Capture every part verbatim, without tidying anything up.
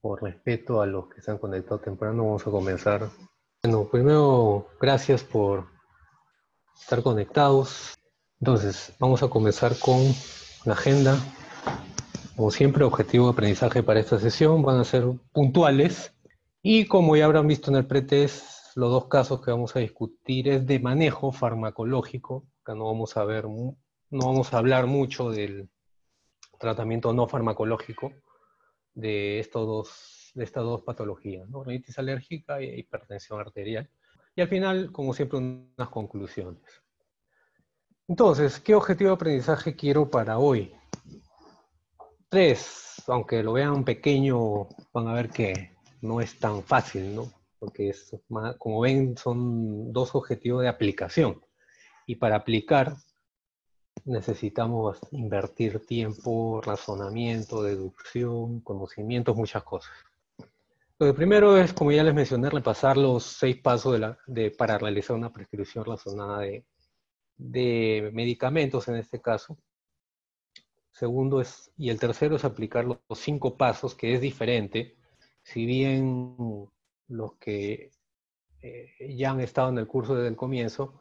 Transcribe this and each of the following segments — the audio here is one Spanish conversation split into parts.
por respeto a los que se han conectado temprano, vamos a comenzar. Bueno, primero, gracias por estar conectados. Entonces, vamos a comenzar con la agenda. Como siempre, objetivo de aprendizaje para esta sesión van a ser puntuales. Y como ya habrán visto en el pretest, los dos casos que vamos a discutir es de manejo farmacológico. Acá no vamos a ver, no vamos a hablar mucho del tratamiento no farmacológico de, estos dos, de estas dos patologías, ¿no? Rinitis alérgica e hipertensión arterial. Y al final, como siempre, unas conclusiones. Entonces, ¿qué objetivo de aprendizaje quiero para hoy? Tres, aunque lo vean pequeño, van a ver que no es tan fácil, ¿no? Porque es más, como ven, son dos objetivos de aplicación. Y para aplicar necesitamos invertir tiempo, razonamiento, deducción, conocimientos, muchas cosas. Lo que primero es, como ya les mencioné, repasar los seis pasos de la, de, para realizar una prescripción razonada de, de medicamentos en este caso. Segundo es, y el tercero es aplicar los cinco pasos, que es diferente. Si bien los que eh, ya han estado en el curso desde el comienzo,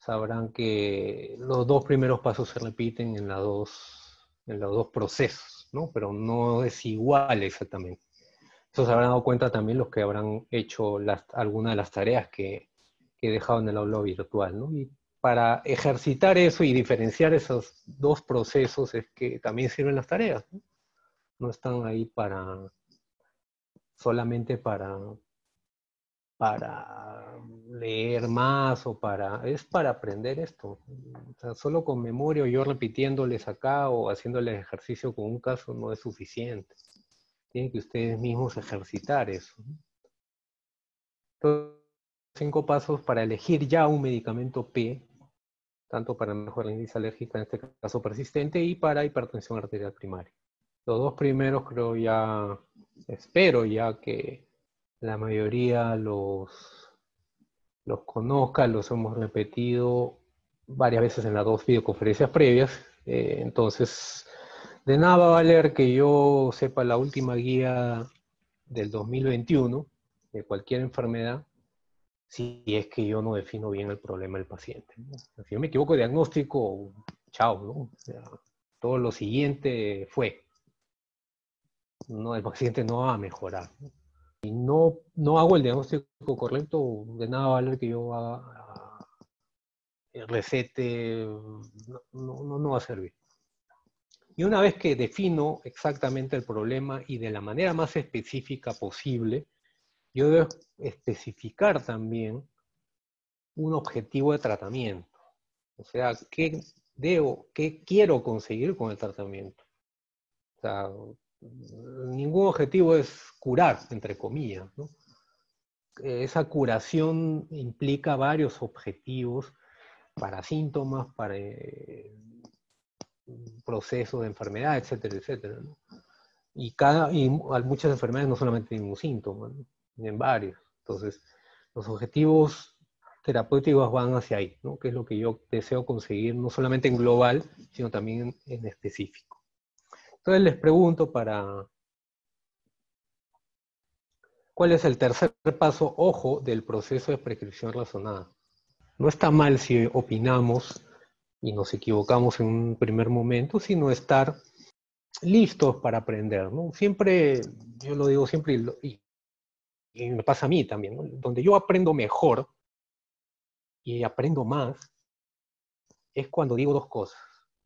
sabrán que los dos primeros pasos se repiten en, las dos, en los dos procesos, ¿no? Pero no es igual exactamente. Eso se habrán dado cuenta también los que habrán hecho las, alguna de las tareas que, que he dejado en el aula virtual, ¿no? Y para ejercitar eso y diferenciar esos dos procesos es que también sirven las tareas, ¿no? No están ahí para... solamente para, para leer más o para... es para aprender esto. O sea, solo con memoria o yo repitiéndoles acá o haciéndoles ejercicio con un caso no es suficiente. Tienen que ustedes mismos ejercitar eso. Entonces, cinco pasos para elegir ya un medicamento P, tanto para manejo de rinitis alérgica, en este caso persistente, y para hipertensión arterial primaria. Los dos primeros creo ya... espero ya que la mayoría los, los conozca, los hemos repetido varias veces en las dos videoconferencias previas. Eh, entonces, de nada va a valer que yo sepa la última guía del dos mil veintiuno de cualquier enfermedad si es que yo no defino bien el problema del paciente, ¿no? Si yo me equivoco de diagnóstico, chao, ¿no? O sea, todo lo siguiente fue. No, el paciente no va a mejorar. Si no, no hago el diagnóstico correcto, de nada vale que yo haga, recete, no, no, no va a servir. Y una vez que defino exactamente el problema y de la manera más específica posible, yo debo especificar también un objetivo de tratamiento. O sea, ¿qué debo, qué quiero conseguir con el tratamiento? O sea, ningún objetivo es curar, entre comillas, ¿no? Esa curación implica varios objetivos para síntomas, para eh, procesos de enfermedad, etcétera, etcétera, ¿no? Y, cada, y muchas enfermedades no solamente tienen un síntoma, ¿no? Tienen varios. Entonces, los objetivos terapéuticos van hacia ahí, ¿no? Que es lo que yo deseo conseguir, no solamente en global, sino también en específico. Entonces les pregunto para ¿cuál es el tercer paso, ojo, del proceso de prescripción razonada? No está mal si opinamos y nos equivocamos en un primer momento, sino estar listos para aprender, ¿no? Siempre, yo lo digo siempre y, lo, y, y me pasa a mí también, ¿no? Donde yo aprendo mejor y aprendo más es cuando digo dos cosas,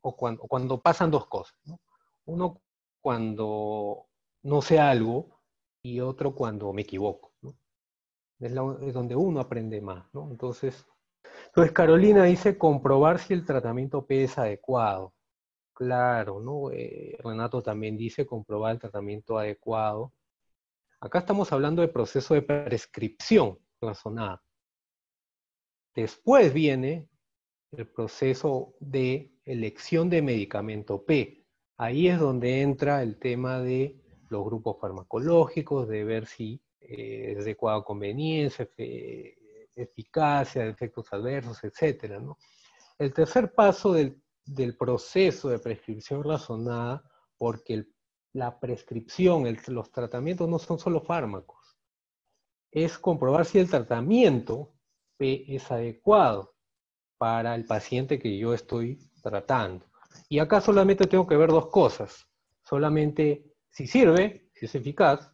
o cuando, cuando pasan dos cosas, ¿no? Uno cuando no sé algo y otro cuando me equivoco, ¿no? Es, la, es donde uno aprende más, ¿no? Entonces, entonces, Carolina dice comprobar si el tratamiento P es adecuado. Claro, ¿no? Eh, Renato también dice comprobar el tratamiento adecuado. Acá estamos hablando de proceso de prescripción razonada. Después viene el proceso de elección de medicamento P. Ahí es donde entra el tema de los grupos farmacológicos, de ver si eh, es adecuada conveniencia, efe, eficacia, efectos adversos, etcétera, ¿no? El tercer paso del, del proceso de prescripción razonada, porque el la prescripción, el, los tratamientos no son solo fármacos. Es comprobar si el tratamiento P es adecuado para el paciente que yo estoy tratando. Y acá solamente tengo que ver dos cosas. Solamente si sirve, si es eficaz,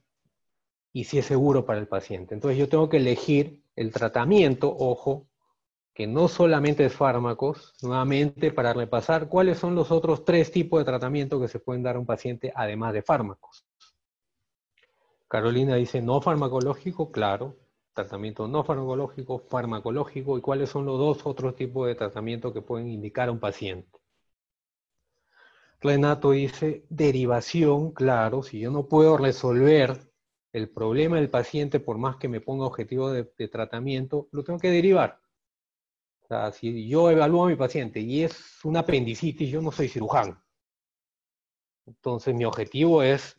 y si es seguro para el paciente. Entonces yo tengo que elegir el tratamiento, ojo, que no solamente es fármacos, nuevamente para repasar cuáles son los otros tres tipos de tratamiento que se pueden dar a un paciente además de fármacos. Carolina dice, no farmacológico, claro, tratamiento no farmacológico, farmacológico, y cuáles son los dos otros tipos de tratamiento que pueden indicar a un paciente. Renato dice, derivación, claro, si yo no puedo resolver el problema del paciente por más que me ponga objetivo de, de tratamiento, lo tengo que derivar. O sea, si yo evalúo a mi paciente y es una apendicitis, yo no soy cirujano. Entonces mi objetivo es,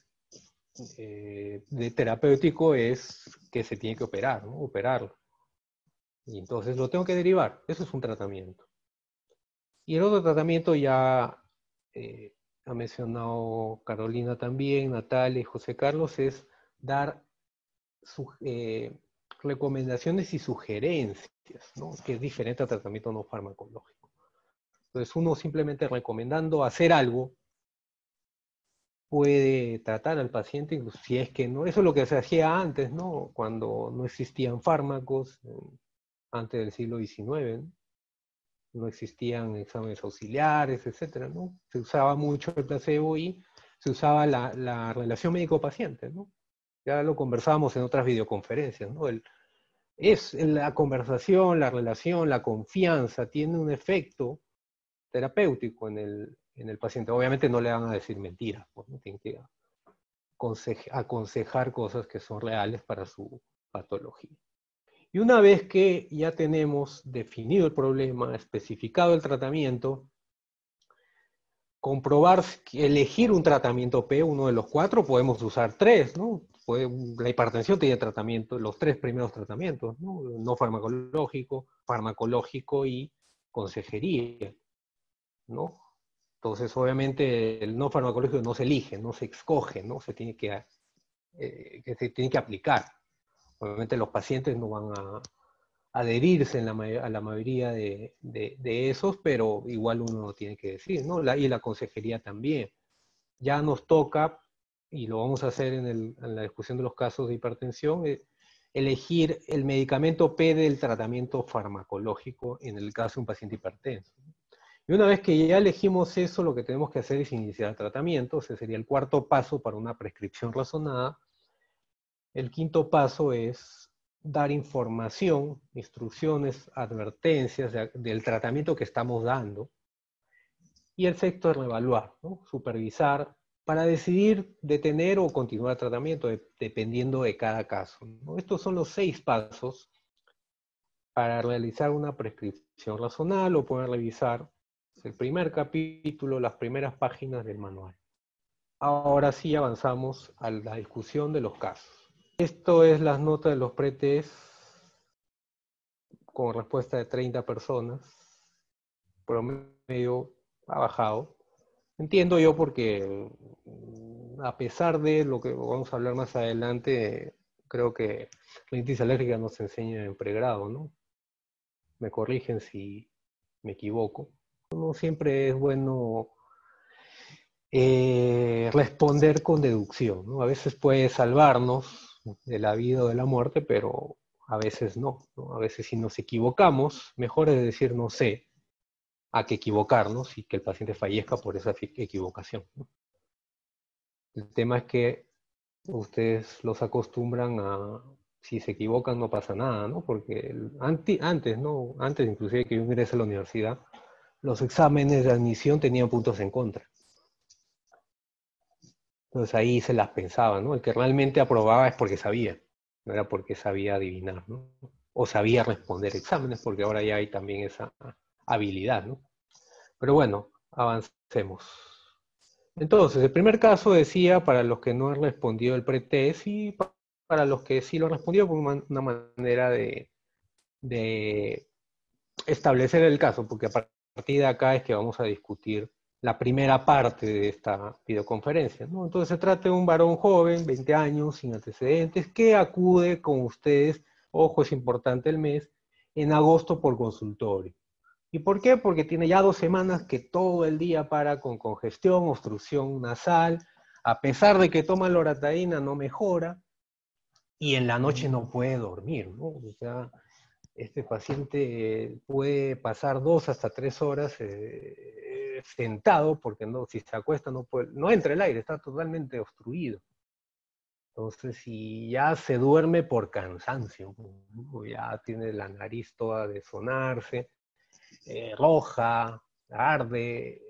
eh, de terapéutico es que se tiene que operar, ¿no? Operarlo. Y entonces lo tengo que derivar. Eso es un tratamiento. Y el otro tratamiento ya eh, ha mencionado Carolina también, Natalia y José Carlos, es dar su, eh, recomendaciones y sugerencias, ¿no? Que es diferente a tratamiento no farmacológico. Entonces uno simplemente recomendando hacer algo puede tratar al paciente, incluso si es que no. Eso es lo que se hacía antes, ¿no? Cuando no existían fármacos, antes del siglo diecinueve, ¿no? No existían exámenes auxiliares, etcétera, ¿no? Se usaba mucho el placebo y se usaba la, la relación médico-paciente, ¿no? Ya lo conversábamos en otras videoconferencias, ¿no? El, es la conversación, la relación, la confianza, tiene un efecto terapéutico en el, en el paciente. Obviamente no le van a decir mentiras, pues, ¿no? Tienen que aconsejar, aconsejar cosas que son reales para su patología. Y una vez que ya tenemos definido el problema, especificado el tratamiento, comprobar, elegir un tratamiento P, uno de los cuatro, podemos usar tres, ¿no? La hipertensión tiene tratamiento, los tres primeros tratamientos, ¿no? No farmacológico, farmacológico y consejería, ¿no? Entonces, obviamente, el no farmacológico no se elige, no se escoge, ¿no? Se tiene que, eh, que, se tiene que aplicar. Obviamente los pacientes no van a adherirse en la, a la mayoría de, de, de esos, pero igual uno lo tiene que decir, ¿no? La, y la consejería también. Ya nos toca, y lo vamos a hacer en, el, en la discusión de los casos de hipertensión, eh, elegir el medicamento P del tratamiento farmacológico en el caso de un paciente hipertenso. Y una vez que ya elegimos eso, lo que tenemos que hacer es iniciar el tratamiento. Ese sería el cuarto paso para una prescripción razonada. El quinto paso es dar información, instrucciones, advertencias de, del tratamiento que estamos dando. Y el sexto es reevaluar, ¿no? Supervisar, para decidir detener o continuar el tratamiento, de, dependiendo de cada caso, ¿no? Estos son los seis pasos para realizar una prescripción razonable, o pueden revisar el primer capítulo, las primeras páginas del manual. Ahora sí avanzamos a la discusión de los casos. Esto es las notas de los pretests con respuesta de treinta personas. Promedio ha bajado. Entiendo yo porque, a pesar de lo que vamos a hablar más adelante, creo que la rinitis alérgica nos enseña en pregrado, ¿no? Me corrigen si me equivoco. No siempre es bueno eh, responder con deducción, ¿no? A veces puede salvarnos de la vida o de la muerte, pero a veces no, ¿no? A veces si nos equivocamos, mejor es decir no sé, a que equivocarnos y que el paciente fallezca por esa equivocación, ¿no? El tema es que ustedes los acostumbran a, si se equivocan no pasa nada, ¿no? Porque antes, antes, ¿no? Antes inclusive que yo ingresé a la universidad, los exámenes de admisión tenían puntos en contra. Entonces ahí se las pensaba, ¿no? El que realmente aprobaba es porque sabía, no era porque sabía adivinar, ¿no? O sabía responder exámenes, porque ahora ya hay también esa habilidad, ¿no? Pero bueno, avancemos. Entonces, el primer caso decía, para los que no han respondido el pretest, y para los que sí lo han respondido, por una manera de, de establecer el caso, porque a partir de acá es que vamos a discutir la primera parte de esta videoconferencia, ¿no? Entonces se trata de un varón joven, veinte años, sin antecedentes, que acude con ustedes, ojo, es importante el mes, en agosto por consultorio. ¿Y por qué? Porque tiene ya dos semanas que todo el día para con congestión, obstrucción nasal, a pesar de que toma loratadina no mejora, y en la noche no puede dormir, ¿no? O sea, este paciente puede pasar dos hasta tres horas eh, sentado, porque no, si se acuesta no puede, no entra el aire, está totalmente obstruido. Entonces, si ya se duerme por cansancio, ya tiene la nariz toda de sonarse, eh, roja, arde,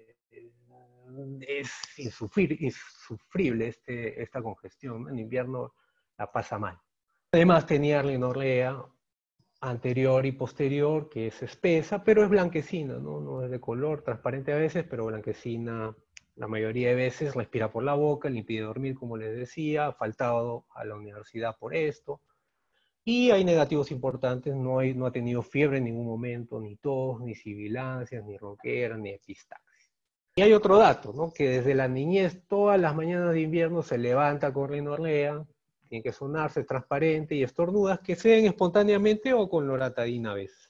es insufrir, insufrible este, esta congestión, en invierno la pasa mal. Además tenía rinorrea anterior y posterior, que es espesa, pero es blanquecina, ¿no? No es de color, transparente a veces, pero blanquecina la mayoría de veces, respira por la boca, le impide dormir, como les decía, ha faltado a la universidad por esto, y hay negativos importantes, no, hay, no ha tenido fiebre en ningún momento, ni tos, ni sibilancias, ni ronquera, ni epistaxia. Y hay otro dato, ¿no? Que desde la niñez, todas las mañanas de invierno se levanta con rinorrea, tiene que sonarse, transparente, y estornudas que se den espontáneamente o con loratadina a veces.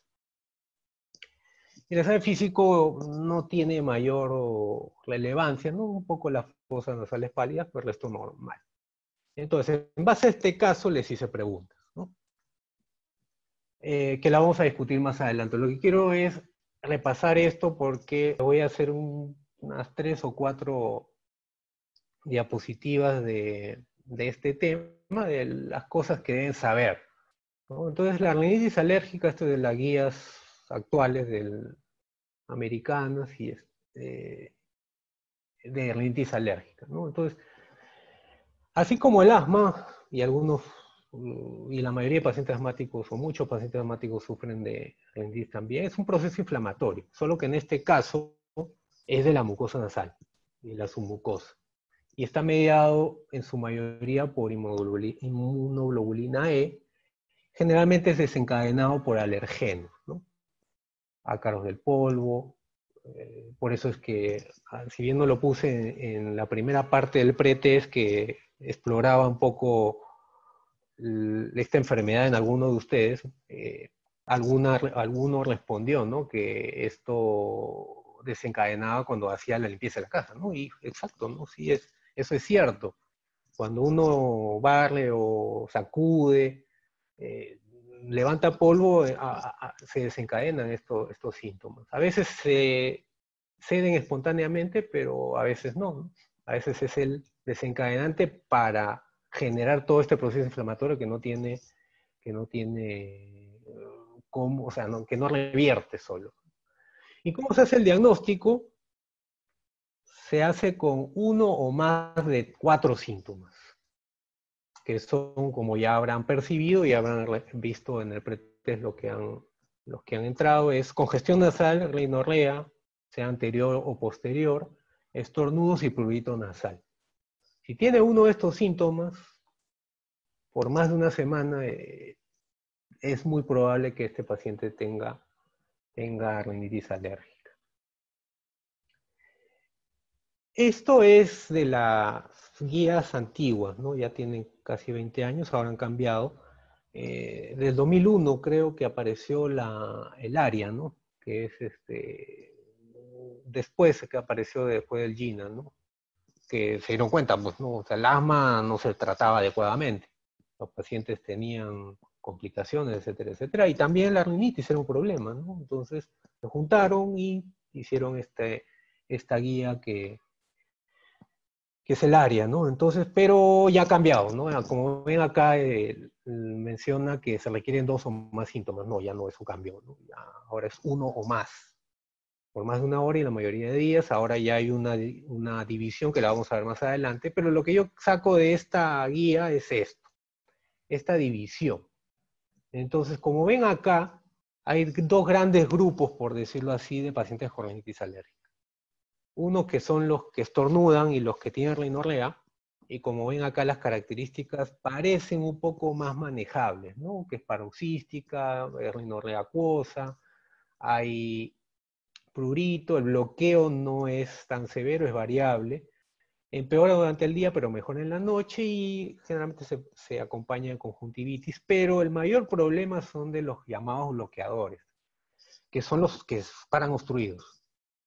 El examen físico no tiene mayor relevancia, ¿no? Un poco las fosas nasales pálidas, pero el resto normal. Entonces, en base a este caso, les hice preguntas, ¿no? Eh, que la vamos a discutir más adelante. Lo que quiero es repasar esto porque voy a hacer un, unas tres o cuatro diapositivas de... de este tema, de las cosas que deben saber, ¿no? Entonces, la rinitis alérgica, esto de las guías actuales del, americanas y este, de rinitis alérgica, ¿no? Entonces, así como el asma, y algunos, y la mayoría de pacientes asmáticos, o muchos pacientes asmáticos sufren de rinitis también, es un proceso inflamatorio, solo que en este caso es de la mucosa nasal, y la submucosa. Y está mediado en su mayoría por inmunoglobulina E, generalmente es desencadenado por alergenos, ¿no? Ácaros del polvo, eh, por eso es que, si bien no lo puse en, en la primera parte del pretest, que exploraba un poco esta enfermedad en alguno de ustedes, eh, alguna, alguno respondió, ¿no? Que esto desencadenaba cuando hacía la limpieza de la casa, ¿no? Y exacto, ¿no? Sí es. Eso es cierto. Cuando uno barre o sacude, eh, levanta polvo, a, a, a, se desencadenan esto, estos síntomas. A veces se ceden espontáneamente, pero a veces no, ¿no? A veces es el desencadenante para generar todo este proceso inflamatorio que no tiene, que no tiene cómo, o sea, no, que no revierte solo. ¿Y cómo se hace el diagnóstico? Se hace con uno o más de cuatro síntomas, que son, como ya habrán percibido y habrán visto en el pretest lo que han, los que han entrado, es congestión nasal, rinorrea, sea anterior o posterior, estornudos y prurito nasal. Si tiene uno de estos síntomas, por más de una semana, eh, es muy probable que este paciente tenga, tenga rinitis alérgica. Esto es de las guías antiguas, ¿no? Ya tienen casi veinte años, ahora han cambiado. Eh, desde dos mil uno creo que apareció la, el ARIA, ¿no? Que es este, después que apareció después del GINA, ¿no? Que se dieron cuenta, pues, ¿no? O sea, el asma no se trataba adecuadamente. Los pacientes tenían complicaciones, etcétera, etcétera. Y también la rinitis era un problema, ¿no? Entonces se juntaron y hicieron este, esta guía que... que es el área, ¿no? Entonces, pero ya ha cambiado, ¿no? Como ven acá, eh, menciona que se requieren dos o más síntomas. No, ya no es un cambio, ¿no? Ya, ahora es uno o más. Por más de una hora y la mayoría de días, ahora ya hay una, una división que la vamos a ver más adelante, pero lo que yo saco de esta guía es esto, esta división. Entonces, como ven acá, hay dos grandes grupos, por decirlo así, de pacientes con rinitis alérgica. Uno que son los que estornudan y los que tienen rinorrea, y como ven acá las características parecen un poco más manejables, ¿no? Que es paroxística, es rinorrea acuosa, hay prurito, el bloqueo no es tan severo, es variable. Empeora durante el día, pero mejora en la noche y generalmente se, se acompaña de conjuntivitis, pero el mayor problema son de los llamados bloqueadores, que son los que paran obstruidos,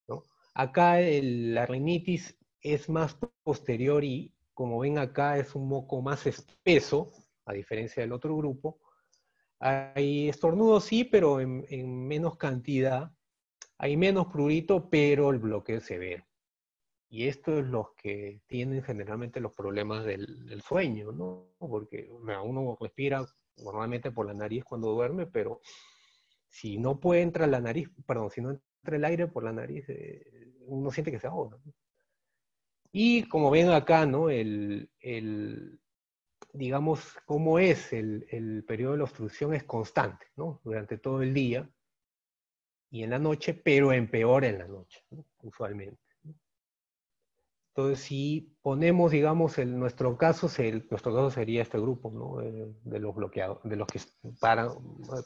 ¿no? Acá el, la rinitis es más posterior y, como ven acá, es un moco más espeso, a diferencia del otro grupo. Hay estornudos sí, pero en, en menos cantidad. Hay menos prurito, pero el bloqueo es severo. Y esto es los que tienen generalmente los problemas del, del sueño, ¿no? Porque bueno, uno respira normalmente por la nariz cuando duerme, pero si no puede entrar la nariz, perdón, si no entra el aire por la nariz, eh, uno siente que se ahoga, ¿no? Y como ven acá, ¿no? El, el, digamos, cómo es el, el periodo de la obstrucción es constante, ¿no? Durante todo el día y en la noche, pero empeora en la noche, ¿no? Usualmente. Entonces, si ponemos, digamos, el, nuestro, caso, el, nuestro caso sería este grupo, ¿no? De, de los bloqueados, de los que para,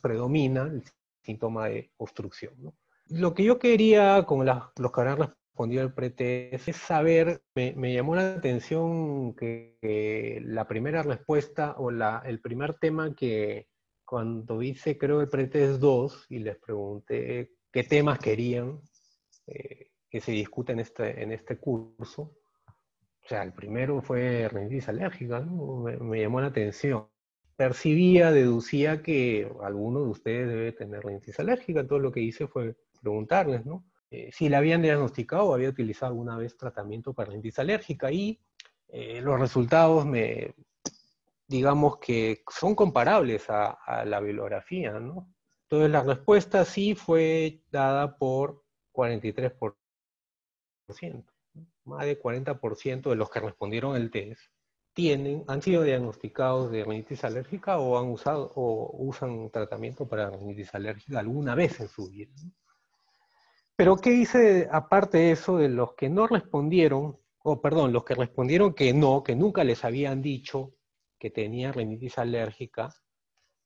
predomina el síntoma de obstrucción, ¿no? Lo que yo quería, con la, los que habrán respondido al pretest, es saber, me, me llamó la atención que, que la primera respuesta, o la, el primer tema que cuando hice, creo, el pretest dos, y les pregunté qué temas querían, eh, que se discute en este, en este curso. O sea, el primero fue rinitis alérgica, ¿no? me, me llamó la atención. Percibía, deducía que alguno de ustedes debe tener rinitis alérgica. Todo lo que hice fue preguntarles, ¿no? Eh, si la habían diagnosticado o había utilizado alguna vez tratamiento para rinitis alérgica. Y eh, los resultados, me, digamos que son comparables a, a la bibliografía, ¿no? Entonces la respuesta sí fue dada por cuarenta y tres por ciento. Más de cuarenta por ciento de los que respondieron el test tienen, han sido diagnosticados de rinitis alérgica o han usado o usan tratamiento para rinitis alérgica alguna vez en su vida. Pero ¿qué dice aparte de eso de los que no respondieron, o perdón, los que respondieron que no, que nunca les habían dicho que tenían rinitis alérgica?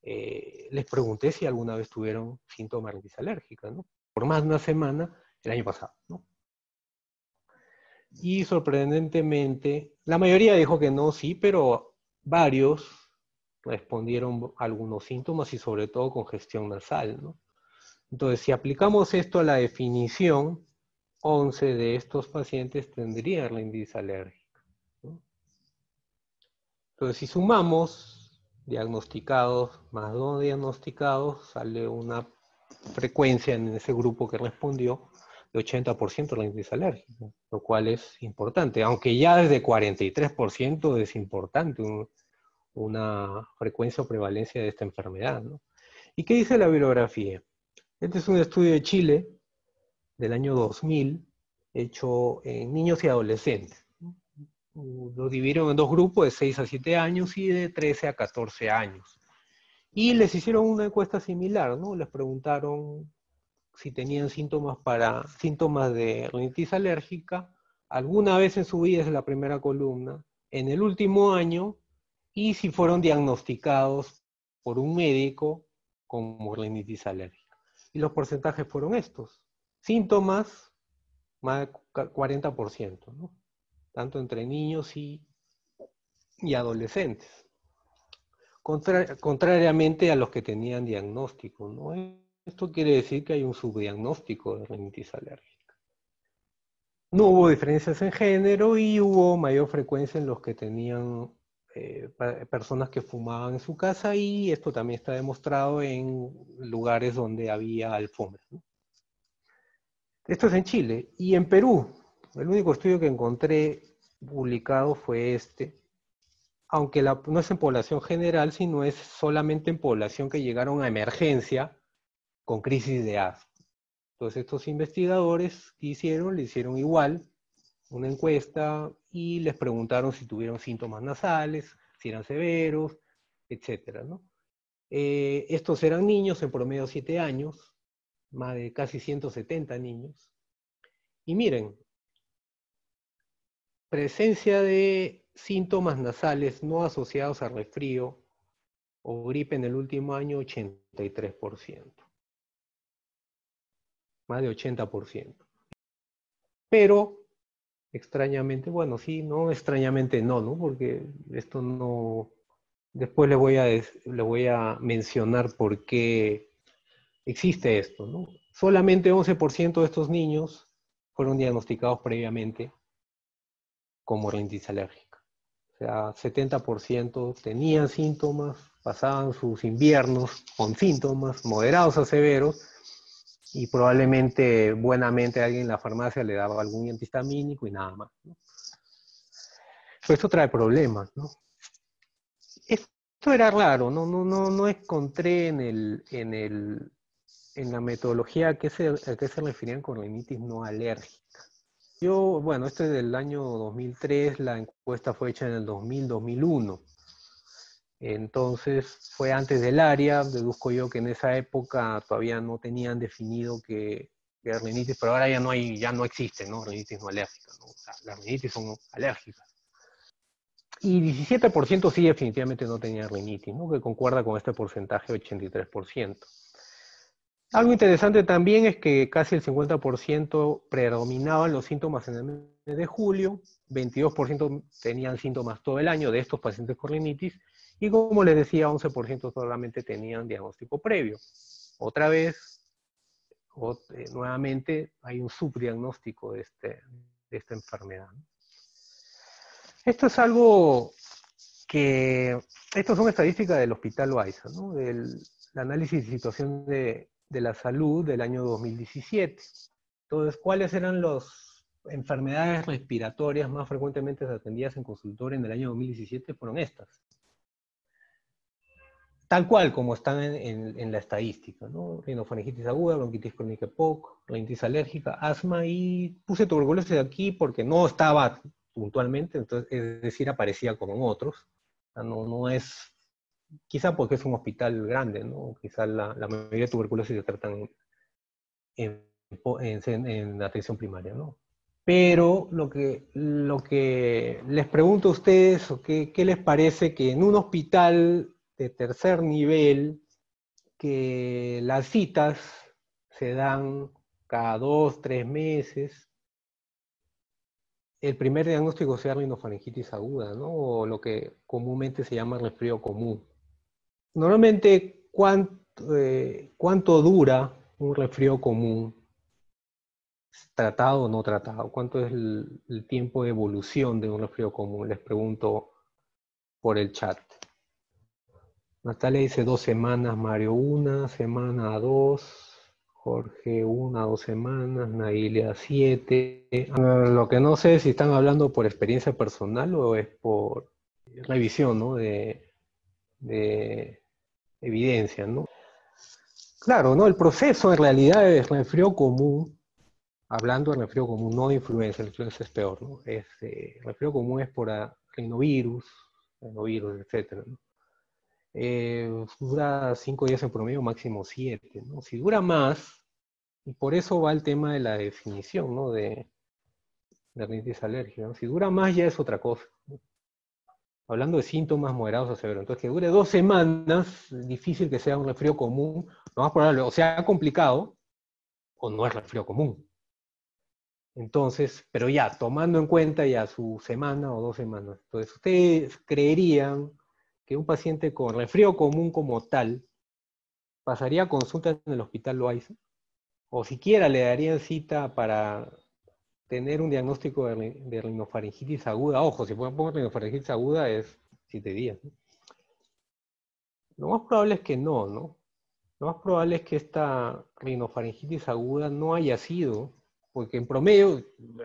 Eh, les pregunté si alguna vez tuvieron síntomas de rinitis alérgica, ¿no? Por más de una semana el año pasado, ¿no? Y sorprendentemente, la mayoría dijo que no, sí, pero varios respondieron a algunos síntomas y sobre todo congestión nasal, ¿no? Entonces, si aplicamos esto a la definición, once de estos pacientes tendrían rinitis alérgica, ¿no? Entonces, si sumamos diagnosticados más no diagnosticados, sale una frecuencia en ese grupo que respondió de ochenta por ciento de rinitis alérgica, lo cual es importante, aunque ya desde cuarenta y tres por ciento es importante un, una frecuencia o prevalencia de esta enfermedad, ¿no? ¿Y qué dice la bibliografía? Este es un estudio de Chile del año dos mil, hecho en niños y adolescentes. Lo dividieron en dos grupos, de seis a siete años y de trece a catorce años. Y les hicieron una encuesta similar, ¿no? Les preguntaron si tenían síntomas, para, síntomas de rinitis alérgica, alguna vez en su vida, es la primera columna, en el último año, y si fueron diagnosticados por un médico como rinitis alérgica. Y los porcentajes fueron estos. Síntomas, más de cuarenta por ciento, ¿no? Tanto entre niños y, y adolescentes. Contra, contrariamente a los que tenían diagnóstico, ¿no? Esto quiere decir que hay un subdiagnóstico de rinitis alérgica. No hubo diferencias en género y hubo mayor frecuencia en los que tenían eh, personas que fumaban en su casa, y esto también está demostrado en lugares donde había alfombra, ¿no? Esto es en Chile. Y en Perú, el único estudio que encontré publicado fue este, aunque la, no es en población general, sino es solamente en población que llegaron a emergencia con crisis de asma. Entonces estos investigadores que hicieron, le hicieron igual una encuesta y les preguntaron si tuvieron síntomas nasales, si eran severos, etcétera, ¿no? Eh, estos eran niños, en promedio siete años, más de casi ciento setenta niños. Y miren, presencia de síntomas nasales no asociados a resfrío o gripe en el último año, ochenta y tres por ciento. más de ochenta por ciento. Pero, extrañamente, bueno, sí, no, extrañamente no, ¿no? Porque esto no... Después le voy a, le voy a mencionar por qué existe esto, ¿no? Solamente once por ciento de estos niños fueron diagnosticados previamente como rinitis alérgica. O sea, setenta por ciento tenían síntomas, pasaban sus inviernos con síntomas moderados a severos, y probablemente, buenamente, alguien en la farmacia le daba algún antihistamínico y nada más, ¿no? Esto trae problemas, ¿no? Esto era raro, no, no, no, no encontré en, el, en, el, en la metodología a qué se, a qué se referían con rinitis no alérgica. Yo, bueno, esto es del año dos mil tres, la encuesta fue hecha en el dos mil, dos mil uno. Entonces, fue antes del ARIA, deduzco yo que en esa época todavía no tenían definido que, que rinitis, pero ahora ya no hay, ya no existe, ¿no? Rinitis no alérgica, ¿no? O sea, las rinitis son alérgicas. Y diecisiete por ciento sí definitivamente no tenía rinitis, ¿no? Que concuerda con este porcentaje ochenta y tres por ciento. Algo interesante también es que casi el cincuenta por ciento predominaban los síntomas en el mes de julio, veintidós por ciento tenían síntomas todo el año de estos pacientes con rinitis, y como les decía, once por ciento solamente tenían diagnóstico previo. Otra vez, o, eh, nuevamente, hay un subdiagnóstico de, este, de esta enfermedad. Esto es algo que... Esto es una estadística del Hospital Loaiza, ¿no? Del análisis de situación de, de la salud del año dos mil diecisiete. Entonces, ¿cuáles eran las enfermedades respiratorias más frecuentemente atendidas en consultorio en el año dos mil diecisiete? Fueron estas. Tal cual como están en, en, en la estadística, ¿no? Rinofaringitis aguda, bronquitis crónica EPOC, rinitis alérgica, asma, y puse tuberculosis aquí porque no estaba puntualmente, entonces, es decir, aparecía como en otros. No, no es, quizá porque es un hospital grande, ¿no? Quizá la, la mayoría de tuberculosis se tratan en, en, en, en atención primaria, ¿no? Pero lo que, lo que les pregunto a ustedes, o qué, ¿qué les parece que en un hospital de tercer nivel, que las citas se dan cada dos, tres meses, el primer diagnóstico sea rinofaringitis aguda, ¿no? O lo que comúnmente se llama resfrío común? Normalmente, ¿cuánto, eh, cuánto dura un resfrío común? ¿Tratado o no tratado? ¿Cuánto es el, el tiempo de evolución de un resfrío común? Les pregunto por el chat. Natalia dice dos semanas, Mario una semana, dos, Jorge una, dos semanas, Nailia siete. Lo que no sé es si están hablando por experiencia personal o es por revisión, ¿no? de, de evidencia, ¿no? Claro, ¿no? El proceso en realidad de resfrío común, hablando de resfrío común, no de influenza, la influenza es peor, ¿no? Es, eh, resfrío común es por rinovirus, rinovirus, etcétera, ¿no? Eh, dura cinco días en promedio, máximo siete, ¿no? Si dura más, y por eso va el tema de la definición, ¿no? de, de rinitis alérgica, ¿no? Si dura más ya es otra cosa, ¿no? Hablando de síntomas moderados a severos. Entonces, que dure dos semanas, difícil que sea un resfrío común, lo más probable, o sea complicado, o no es resfrío común. Entonces, pero ya, tomando en cuenta ya su semana o dos semanas, entonces ustedes creerían que un paciente con resfrío común como tal pasaría consulta en el Hospital Loaiza, o siquiera le darían cita para tener un diagnóstico de, de rinofaringitis aguda. Ojo, si pongo rinofaringitis aguda es siete días, ¿no? Lo más probable es que no, ¿no? Lo más probable es que esta rinofaringitis aguda no haya sido, porque en promedio,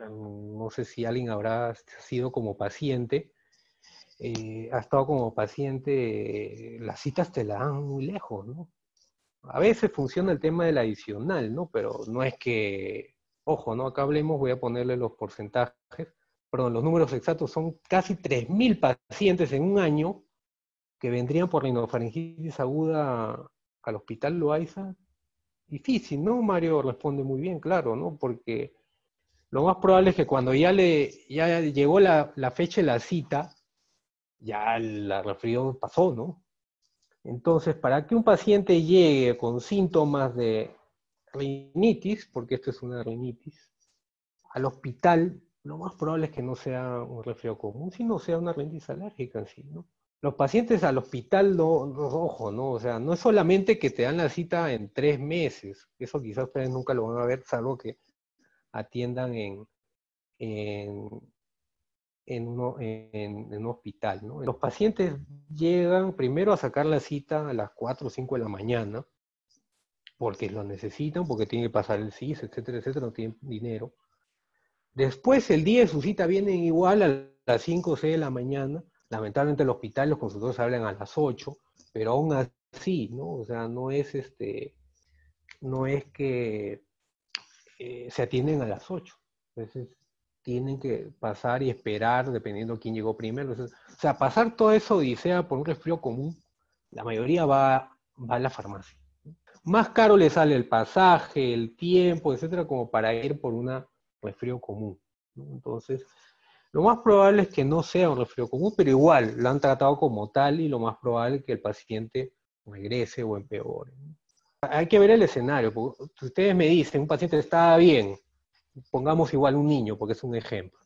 no sé si alguien habrá sido como paciente, Eh, ha estado como paciente, eh, las citas te las dan muy lejos, ¿no? A veces funciona el tema del adicional, ¿no? Pero no es que, ojo, ¿no? Acá hablemos, voy a ponerle los porcentajes, perdón, los números exactos, son casi tres mil pacientes en un año que vendrían por rinofaringitis aguda al Hospital Loaiza. Difícil, ¿no? Mario responde muy bien, claro, ¿no? Porque lo más probable es que cuando ya le ya llegó la, la fecha de la cita, ya el resfrío pasó, ¿no? Entonces, para que un paciente llegue con síntomas de rinitis, porque esto es una rinitis, al hospital, lo más probable es que no sea un resfriado común, sino sea una rinitis alérgica en sí, ¿no? Los pacientes al hospital, no, no, ojo, ¿no? O sea, no es solamente que te dan la cita en tres meses, eso quizás ustedes nunca lo van a ver, salvo que atiendan en, en, en, uno, en, en un hospital, ¿no? Los pacientes llegan primero a sacar la cita a las cuatro o cinco de la mañana, porque lo necesitan, porque tienen que pasar el S I S, etcétera, etcétera, no tienen dinero. Después, el día de su cita vienen igual a las cinco o seis de la mañana. Lamentablemente el hospital, los consultores hablan a las ocho, pero aún así, ¿no? O sea, no es, este, no es que eh, se atienden a las ocho. Entonces, tienen que pasar y esperar, dependiendo quién llegó primero. Entonces, o sea, pasar todo eso, y sea por un resfriado común, la mayoría va, va a la farmacia. Más caro le sale el pasaje, el tiempo, etcétera, como para ir por un resfriado común, ¿no? Entonces, lo más probable es que no sea un resfriado común, pero igual lo han tratado como tal y lo más probable es que el paciente regrese o empeore. Hay que ver el escenario, porque si ustedes me dicen, un paciente estaba bien, pongamos igual un niño, porque es un ejemplo,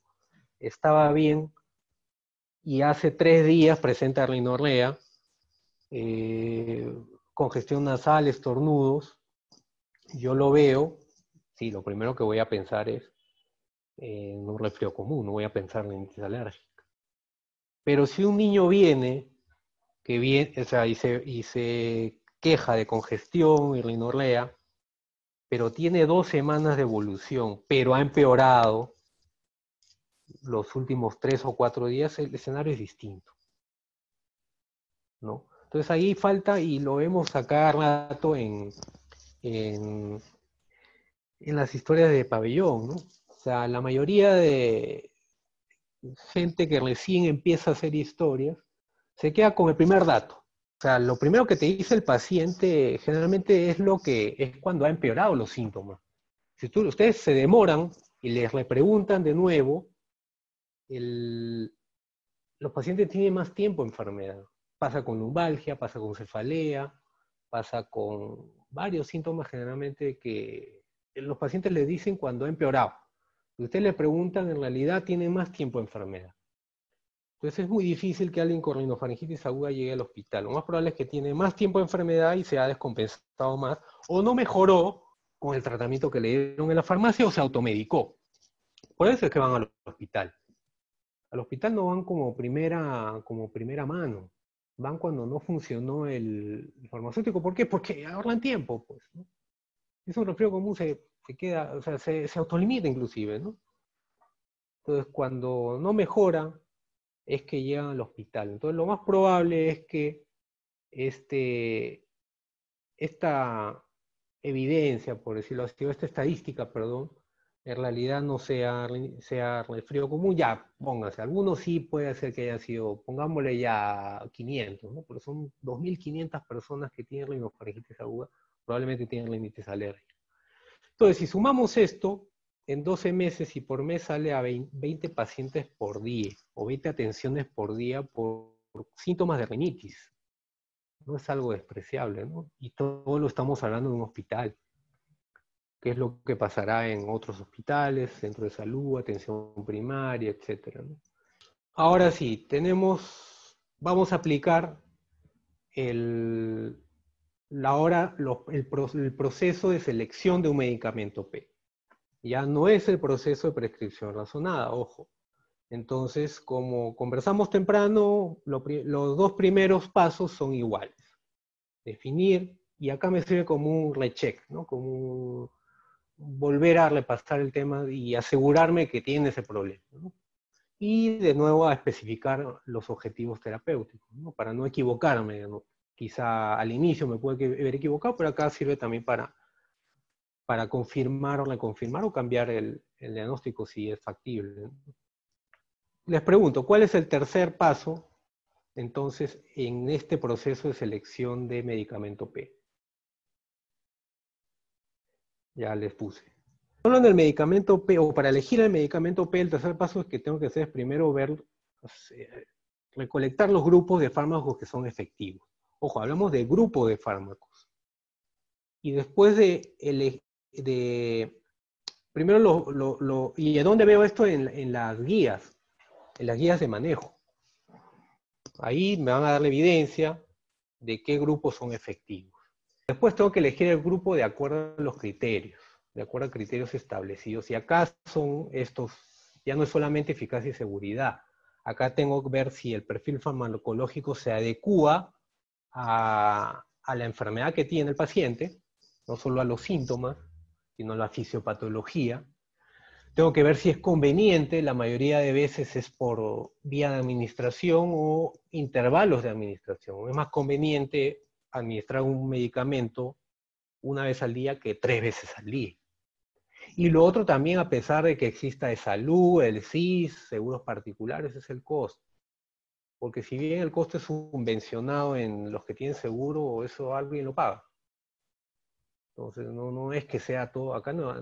estaba bien y hace tres días presenta rinorrea, eh, congestión nasal, estornudos, yo lo veo, sí, lo primero que voy a pensar es, en un resfriado común, no voy a pensar en rinitis alérgica. Pero si un niño viene, que viene o sea, y, se, y se queja de congestión y rinorrea, pero tiene dos semanas de evolución, pero ha empeorado los últimos tres o cuatro días, el escenario es distinto, ¿no? Entonces ahí falta, y lo vemos a cada rato en, en, en las historias de pabellón, ¿no? O sea, la mayoría de gente que recién empieza a hacer historias se queda con el primer dato. O sea, lo primero que te dice el paciente generalmente es lo que es cuando ha empeorado los síntomas. Si tú, ustedes se demoran y les repreguntan de nuevo, el, los pacientes tienen más tiempo de enfermedad. Pasa con lumbalgia, pasa con cefalea, pasa con varios síntomas generalmente que los pacientes les dicen cuando ha empeorado. Si ustedes le preguntan, en realidad tiene más tiempo de enfermedad. Entonces es muy difícil que alguien con rinofaringitis aguda llegue al hospital. Lo más probable es que tiene más tiempo de enfermedad y se ha descompensado más, o no mejoró con el tratamiento que le dieron en la farmacia, o se automedicó. Por eso es que van al hospital. Al hospital no van como primera, como primera mano. Van cuando no funcionó el farmacéutico. ¿Por qué? Porque ahorran tiempo, pues, ¿no? Es un resfriado común, se... Se queda, o sea, se, se autolimita inclusive, ¿no? Entonces, cuando no mejora, es que llegan al hospital. Entonces, lo más probable es que este, esta evidencia, por decirlo así, o esta estadística, perdón, en realidad no sea, sea resfriado común. Ya, póngase, algunos sí puede ser que haya sido, pongámosle ya quinientos, ¿no? Pero son dos mil quinientas personas que tienen rinofaringitis aguda, probablemente tienen rinitis alérgica. Entonces, si sumamos esto, en doce meses y por mes sale a veinte pacientes por día, o veinte atenciones por día por, por síntomas de rinitis. No es algo despreciable, ¿no? Y todo lo estamos hablando de un hospital. ¿Qué es lo que pasará en otros hospitales, centro de salud, atención primaria, etcétera, ¿no? Ahora sí, tenemos, vamos a aplicar el... Ahora el, el proceso de selección de un medicamento P. Ya no es el proceso de prescripción razonada, ojo. Entonces, como conversamos temprano, lo, los dos primeros pasos son iguales. Definir, y acá me sirve como un recheck, ¿no? Como volver a repasar el tema y asegurarme que tiene ese problema, ¿no? Y de nuevo a especificar los objetivos terapéuticos, ¿no? Para no equivocarme, ¿no? Quizá al inicio me puede haber equivocado, pero acá sirve también para, para confirmar o reconfirmar o cambiar el, el diagnóstico si es factible. Les pregunto, ¿cuál es el tercer paso entonces en este proceso de selección de medicamento P? Ya les puse. Solo en el medicamento P, o para elegir el medicamento P, el tercer paso es que tengo que hacer es primero ver, recolectar los grupos de fármacos que son efectivos. Ojo, hablamos de grupo de fármacos. Y después de de primero, lo, lo, lo, ¿y de dónde veo esto? En, en las guías, en las guías de manejo. Ahí me van a dar la evidencia de qué grupos son efectivos. Después tengo que elegir el grupo de acuerdo a los criterios, de acuerdo a criterios establecidos. Y acá son estos, ya no es solamente eficacia y seguridad. Acá tengo que ver si el perfil farmacológico se adecúa a, a la enfermedad que tiene el paciente, no solo a los síntomas, sino a la fisiopatología. Tengo que ver si es conveniente, la mayoría de veces es por vía de administración o intervalos de administración. Es más conveniente administrar un medicamento una vez al día que tres veces al día. Y lo otro también, a pesar de que exista de salud, el S I S, seguros particulares, es el costo. Porque si bien el costo es subvencionado en los que tienen seguro, eso alguien lo paga. Entonces no, no es que sea todo, acá no,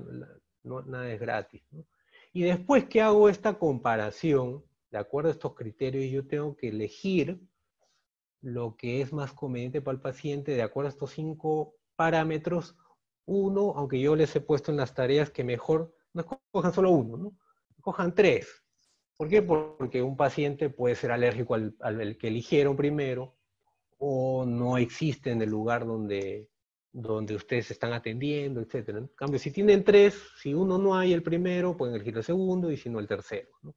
no, nada es gratis, ¿no? Y después que hago esta comparación, de acuerdo a estos criterios, yo tengo que elegir lo que es más conveniente para el paciente, de acuerdo a estos cinco parámetros. Uno, aunque yo les he puesto en las tareas que mejor, no escojan solo uno, ¿no? Escojan tres. ¿Por qué? Porque un paciente puede ser alérgico al, al que eligieron primero, o no existe en el lugar donde, donde ustedes están atendiendo, etcétera. En cambio, si tienen tres, si uno no hay el primero, pueden elegir el segundo, y si no el tercero, ¿no?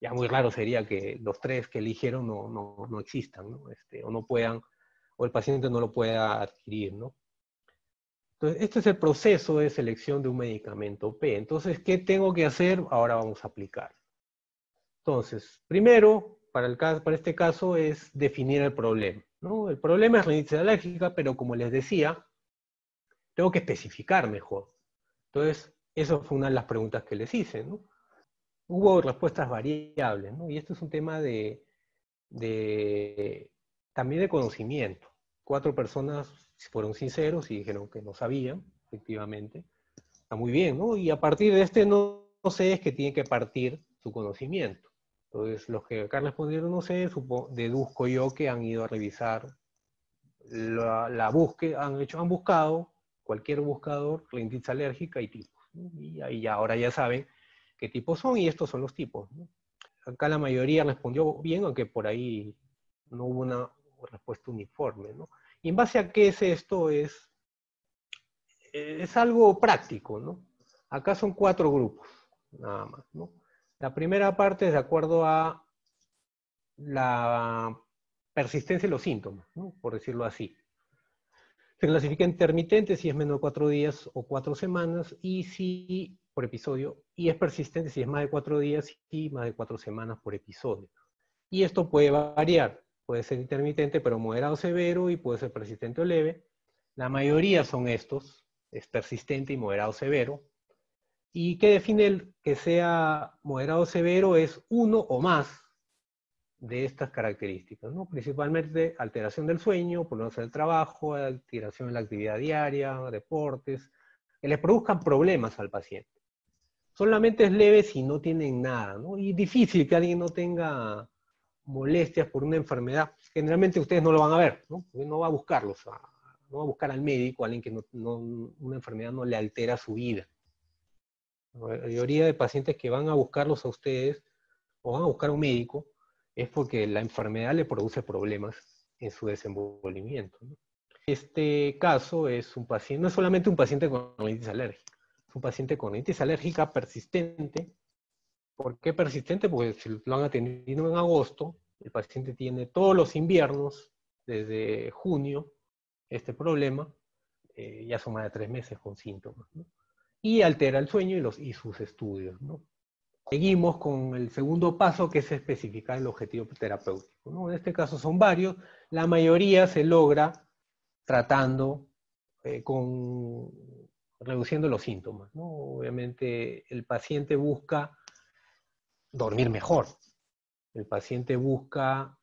Ya muy raro sería que los tres que eligieron no, no, no existan, ¿no? Este, o no puedan, o el paciente no lo pueda adquirir, ¿no? Entonces, este es el proceso de selección de un medicamento P. Entonces, ¿qué tengo que hacer? Ahora vamos a aplicar. Entonces, primero, para, el caso, para este caso, es definir el problema, ¿no? El problema es rinitis alérgica, pero como les decía, tengo que especificar mejor. Entonces, eso fue una de las preguntas que les hice, ¿no? Hubo respuestas variables, ¿no? Y esto es un tema de, de también de conocimiento. Cuatro personas fueron sinceros y dijeron que no sabían, efectivamente. Está muy bien, ¿no? Y a partir de este no, no sé es que tienen que partir su conocimiento. Entonces, los que acá respondieron no sé, deduzco yo que han ido a revisar la, la búsqueda, han hecho, han buscado, cualquier buscador, rinitis alérgica y tipos, ¿no? Y ahí ya, ahora ya saben qué tipos son y estos son los tipos, ¿no? Acá la mayoría respondió bien, aunque por ahí no hubo una respuesta uniforme, ¿no? ¿Y en base a qué es esto? Es, es algo práctico, ¿no? Acá son cuatro grupos, nada más, ¿no? La primera parte es de acuerdo a la persistencia de los síntomas, ¿no? Por decirlo así. Se clasifica intermitente si es menos de cuatro días o cuatro semanas, y si por episodio, y es persistente si es más de cuatro días y más de cuatro semanas por episodio. Y esto puede variar. Puede ser intermitente, pero moderado o severo, y puede ser persistente o leve. La mayoría son estos, es persistente y moderado o severo. ¿Y qué define el que sea moderado o severo? Es uno o más de estas características, ¿no? Principalmente alteración del sueño, problemas del trabajo, alteración en la actividad diaria, deportes, que les produzcan problemas al paciente. Solamente es leve si no tienen nada, ¿no? Y difícil que alguien no tenga molestias por una enfermedad, generalmente ustedes no lo van a ver, ¿no? Porque no va a buscarlos, no va a buscar al médico, a alguien que no, no, una enfermedad no le altera su vida. La mayoría de pacientes que van a buscarlos a ustedes, o van a buscar a un médico, es porque la enfermedad le produce problemas en su desenvolvimiento, ¿no? Este caso es un paciente, no es solamente un paciente con rinitis alérgica, es un paciente con rinitis alérgica persistente. ¿Por qué persistente? Porque si lo han atendido en agosto, el paciente tiene todos los inviernos, desde junio, este problema, eh, ya son más de tres meses con síntomas, ¿no? Y altera el sueño y, los, y sus estudios, ¿no? Seguimos con el segundo paso, que es especificar el objetivo terapéutico, ¿no? En este caso son varios, la mayoría se logra tratando eh, con, reduciendo los síntomas, ¿no? Obviamente el paciente busca dormir mejor. El paciente busca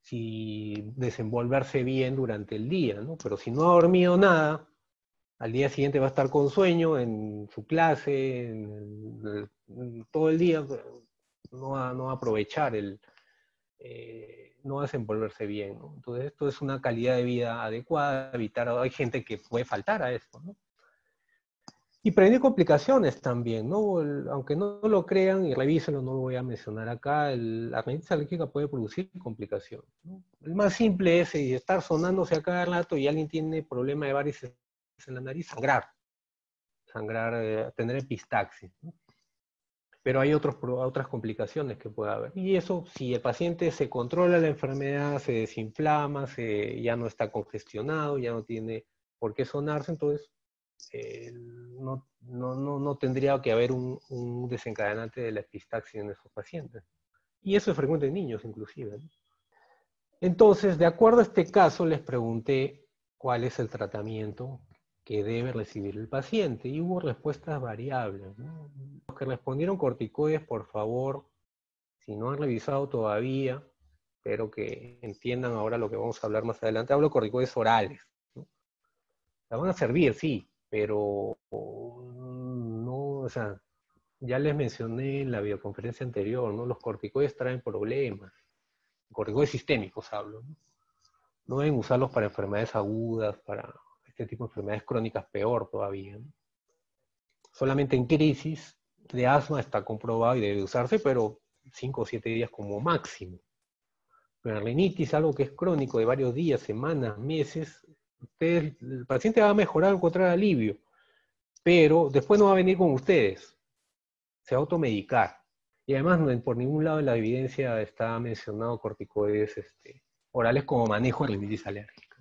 si desenvolverse bien durante el día, ¿no? Pero si no ha dormido nada, al día siguiente va a estar con sueño en su clase, en el, en todo el día, no va, no va a aprovechar, el, eh, no va a desenvolverse bien, ¿no? Entonces esto es una calidad de vida adecuada, evitar, hay gente que puede faltar a esto, ¿no? Y prevenir complicaciones también, ¿no? El, aunque no lo crean y revísenlo, no lo voy a mencionar acá, el, la rinitis alérgica puede producir complicaciones, ¿no? El más simple es estar sonándose a cada rato y alguien tiene problema de varices en la nariz, sangrar. Sangrar, eh, tener epistaxis, ¿no? Pero hay otros, otras complicaciones que puede haber. Y eso, si el paciente se controla la enfermedad, se desinflama, se, ya no está congestionado, ya no tiene por qué sonarse, entonces eh, no, no, no, no tendría que haber un, un desencadenante de la epistaxis en esos pacientes. Y eso es frecuente en niños, inclusive, ¿no? Entonces, de acuerdo a este caso, les pregunté cuál es el tratamiento que debe recibir el paciente. Y hubo respuestas variables, ¿no? Los que respondieron corticoides, por favor, si no han revisado todavía, espero que entiendan ahora lo que vamos a hablar más adelante, hablo de corticoides orales, ¿no? La van a servir, sí, pero no, o sea, ya les mencioné en la videoconferencia anterior, ¿no? Los corticoides traen problemas, corticoides sistémicos hablo, ¿no? No deben usarlos para enfermedades agudas, para este tipo de enfermedades crónicas peor todavía, ¿no? Solamente en crisis de asma está comprobado y debe usarse, pero cinco o siete días como máximo. Pero en rinitis, algo que es crónico de varios días, semanas, meses, ustedes, el paciente va a mejorar, encontrar alivio, pero después no va a venir con ustedes. Se va a automedicar. Y además por ningún lado en la evidencia está mencionado corticoides este, orales como manejo de rinitis alérgica.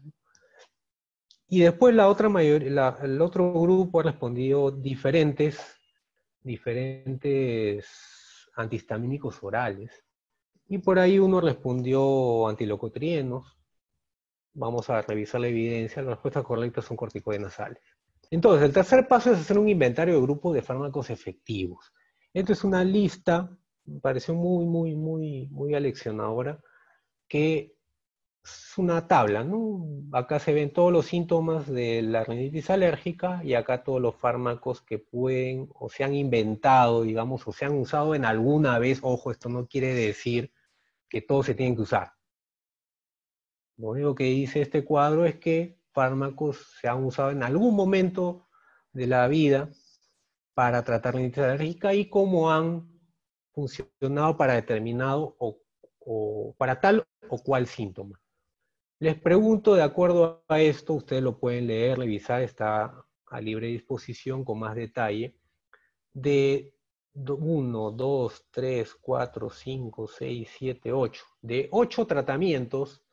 Y después la otra mayoría, la, el otro grupo ha respondido diferentes, diferentes antihistamínicos orales. Y por ahí uno respondió antilocotrienos. Vamos a revisar la evidencia. Las respuestas correctas son corticoides nasales. Entonces, el tercer paso es hacer un inventario de grupos de fármacos efectivos. Esto es una lista, me pareció muy, muy, muy, muy aleccionadora, que es una tabla, ¿no? Acá se ven todos los síntomas de la rinitis alérgica y acá todos los fármacos que pueden o se han inventado, digamos, o se han usado en alguna vez. Ojo, esto no quiere decir que todos se tienen que usar. Lo único que dice este cuadro es que fármacos se han usado en algún momento de la vida para tratar rinitis alérgica y cómo han funcionado para determinado o, o para tal o cual síntoma. Les pregunto, de acuerdo a esto, ustedes lo pueden leer, revisar, está a libre disposición con más detalle, de uno, dos, tres, cuatro, cinco, seis, siete, ocho. De ocho tratamientos,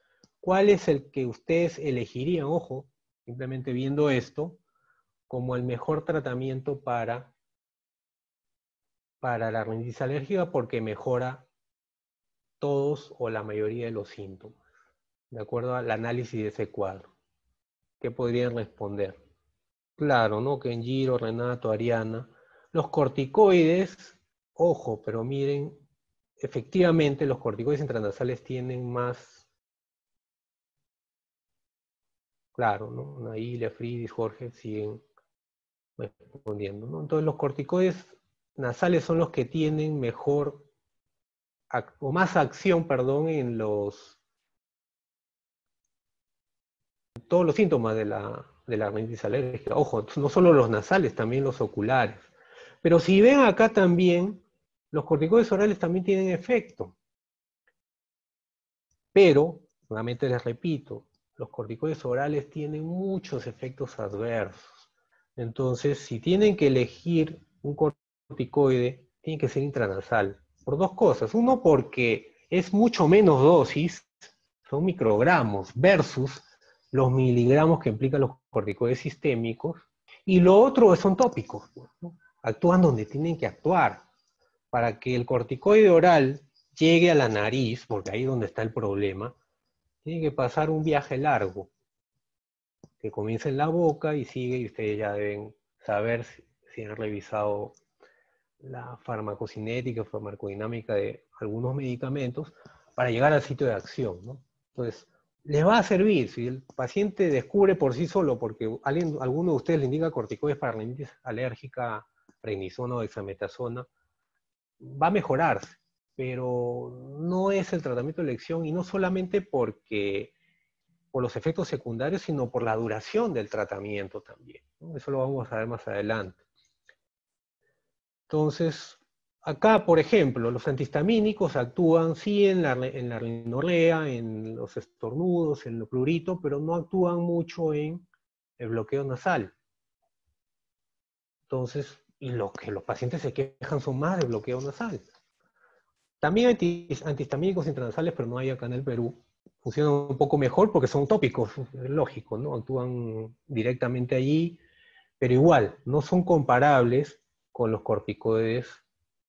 ¿cuál es el que ustedes elegirían? Ojo, simplemente viendo esto, como el mejor tratamiento para, para la rinitis alérgica porque mejora todos o la mayoría de los síntomas, de acuerdo al análisis de ese cuadro. ¿Qué podrían responder? Claro, ¿no? Kenjiro, Renato, Ariana. Los corticoides, ojo, pero miren, efectivamente los corticoides intranasales tienen más, claro, ¿no? Naila, Fridis, Jorge siguen respondiendo, ¿no? Entonces los corticoides nasales son los que tienen mejor, o más acción, perdón, en los en todos los síntomas de la, de la rinitis alérgica. Ojo, no solo los nasales, también los oculares. Pero si ven acá también, los corticoides orales también tienen efecto. Pero, nuevamente les repito, los corticoides orales tienen muchos efectos adversos. Entonces, si tienen que elegir un corticoide, tiene que ser intranasal. Por dos cosas. Uno, porque es mucho menos dosis, son microgramos, versus los miligramos que implican los corticoides sistémicos. Y lo otro son tópicos, ¿no? Actúan donde tienen que actuar. Para que el corticoide oral llegue a la nariz, porque ahí es donde está el problema, tiene que pasar un viaje largo, que comienza en la boca y sigue, y ustedes ya deben saber si, si han revisado la farmacocinética, farmacodinámica de algunos medicamentos, para llegar al sitio de acción, ¿no? Entonces, les va a servir, si el paciente descubre por sí solo, porque alguien, alguno de ustedes le indica corticoides para rinitis alérgica, prednisona o dexametasona, va a mejorarse, pero no es el tratamiento de elección, y no solamente porque por los efectos secundarios, sino por la duración del tratamiento también, ¿no? Eso lo vamos a ver más adelante. Entonces, acá, por ejemplo, los antihistamínicos actúan sí en la, en la rinorrea, en los estornudos, en lo prurito, pero no actúan mucho en el bloqueo nasal. Entonces, y lo que los pacientes se quejan son más de bloqueo nasal. También hay antihistamínicos intranasales, pero no hay acá en el Perú. Funcionan un poco mejor porque son tópicos, es lógico, ¿no? Actúan directamente allí, pero igual, no son comparables con los corticoides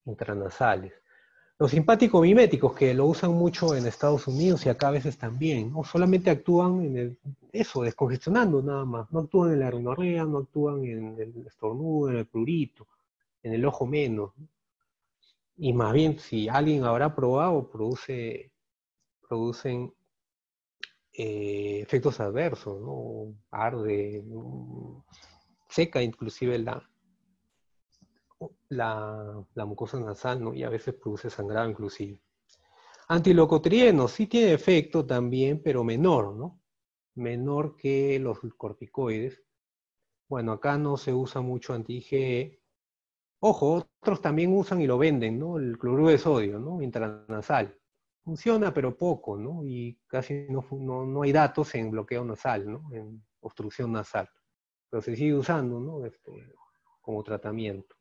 intranasales. Los simpáticos miméticos, que lo usan mucho en Estados Unidos y acá a veces también, ¿no? Solamente actúan en el, eso, descongestionando nada más. No actúan en la rinorrea, no actúan en el estornudo, en el prurito, en el ojo menos. Y más bien, si alguien habrá probado, produce, producen eh, efectos adversos, ¿no? Arde, seca inclusive la, la, la mucosa nasal, ¿no? Y a veces produce sangrado inclusive. Antilocotrieno sí tiene efecto también, pero menor, ¿no? Menor que los corticoides. Bueno, acá no se usa mucho anti I G E. Ojo, otros también usan y lo venden, ¿no? El cloruro de sodio, ¿no? Intranasal. Funciona, pero poco, ¿no? Y casi no, no, no hay datos en bloqueo nasal, ¿no? En obstrucción nasal. Pero se sigue usando, ¿no? Esto, como tratamiento.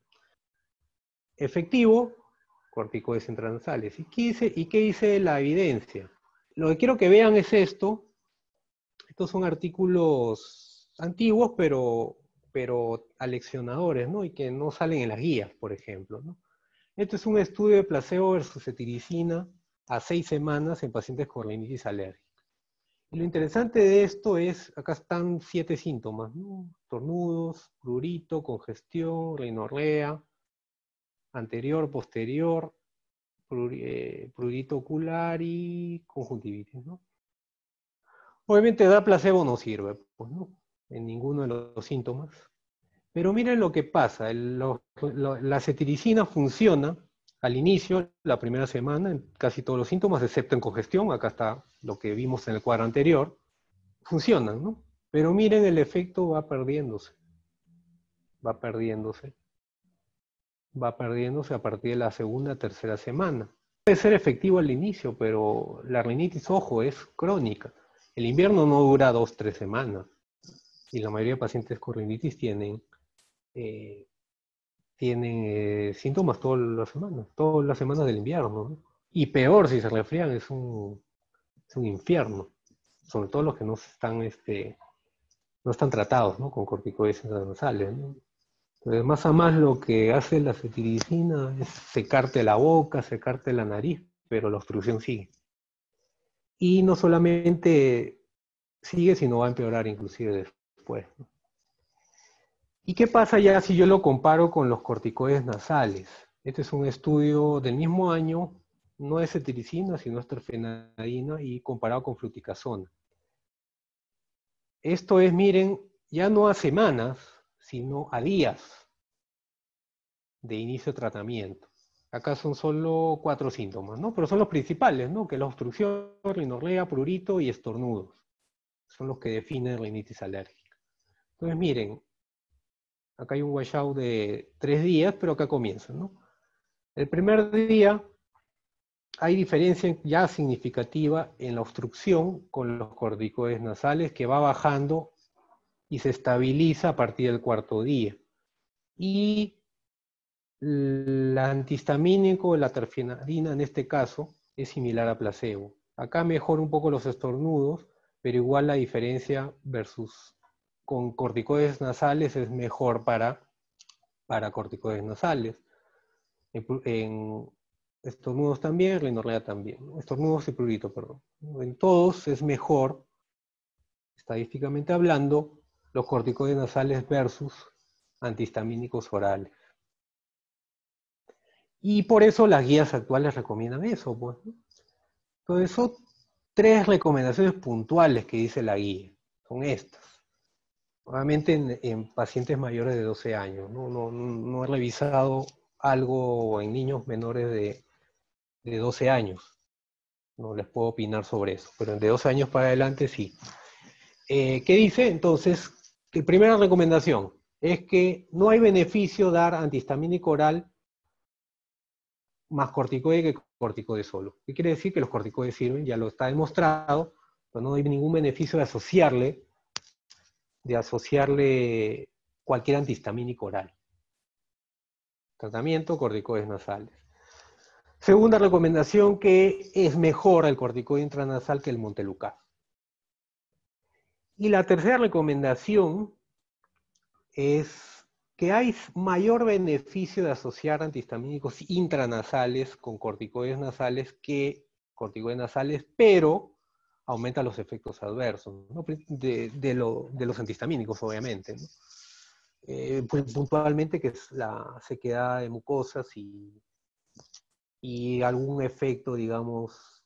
Efectivo, corticoides intranasales. ¿Y qué dice, ¿Y qué dice la evidencia? Lo que quiero que vean es esto. Estos son artículos antiguos, pero... pero aleccionadores, ¿no? Y que no salen en las guías, por ejemplo, ¿no? Este es un estudio de placebo versus cetiricina a seis semanas en pacientes con rinitis alérgica. Y lo interesante de esto es, acá están siete síntomas, ¿no? Tornudos, prurito, congestión, rinorrea, anterior, posterior, prurito ocular y conjuntivitis, ¿no? Obviamente dar placebo no sirve, pues, ¿no? En ninguno de los síntomas. Pero miren lo que pasa. El, lo, lo, la cetiricina funciona al inicio, la primera semana, en casi todos los síntomas, excepto en congestión. Acá está lo que vimos en el cuadro anterior. Funcionan, ¿no? Pero miren, el efecto va perdiéndose. Va perdiéndose. Va perdiéndose a partir de la segunda, tercera semana. Puede ser efectivo al inicio, pero la rinitis, ojo, es crónica. El invierno no dura dos, tres semanas. Y la mayoría de pacientes con rinitis tienen, eh, tienen eh, síntomas todas las semanas, todas las semanas del invierno, ¿no? Y peor si se resfrían, es un, es un infierno. Sobre todo los que no están, este, no están tratados, ¿no? Con corticoides intranasales, ¿no? Entonces, más a más lo que hace la cetiricina es secarte la boca, secarte la nariz, pero la obstrucción sigue. Y no solamente sigue, sino va a empeorar inclusive después. Pues, ¿no? ¿Y qué pasa ya si yo lo comparo con los corticoides nasales? Este es un estudio del mismo año, no es cetiricina, sino es terfenadina, y comparado con fluticasona. Esto es, miren, ya no a semanas, sino a días de inicio de tratamiento. Acá son solo cuatro síntomas, ¿no? Pero son los principales, ¿no? Que la obstrucción, rinorrea, prurito y estornudos. Son los que definen rinitis alérgica. Entonces miren, acá hay un washout de tres días, pero acá comienza, ¿no? El primer día hay diferencia ya significativa en la obstrucción con los corticoides nasales, que va bajando y se estabiliza a partir del cuarto día. Y el antihistamínico, la terfenadina en este caso, es similar a placebo. Acá mejora un poco los estornudos, pero igual la diferencia versus... con corticoides nasales es mejor para, para corticoides nasales. En, en estornudos también, rinorrea también. Estornudos y prurito, perdón. En todos es mejor, estadísticamente hablando, los corticoides nasales versus antihistamínicos orales. Y por eso las guías actuales recomiendan eso, pues, ¿no? Entonces son tres recomendaciones puntuales que dice la guía. Son estas. Obviamente en, en pacientes mayores de doce años, ¿no? No, no, no he revisado algo en niños menores de, de doce años. No les puedo opinar sobre eso, pero de doce años para adelante sí. Eh, ¿Qué dice? Entonces, la primera recomendación es que no hay beneficio dar antihistamínico oral más corticoide que corticoide solo. ¿Qué quiere decir? Que los corticoides sirven, ya lo está demostrado, pero no hay ningún beneficio de asociarle, de asociarle cualquier antihistamínico oral. Tratamiento, corticoides nasales. Segunda recomendación, que es mejor el corticoide intranasal que el montelukast. Y la tercera recomendación es que hay mayor beneficio de asociar antihistamínicos intranasales con corticoides nasales que corticoides nasales, pero aumenta los efectos adversos, ¿no? de, de, lo, de los antihistamínicos, obviamente, ¿no? Eh, pues puntualmente, que es la sequedad de mucosas y, y algún efecto, digamos,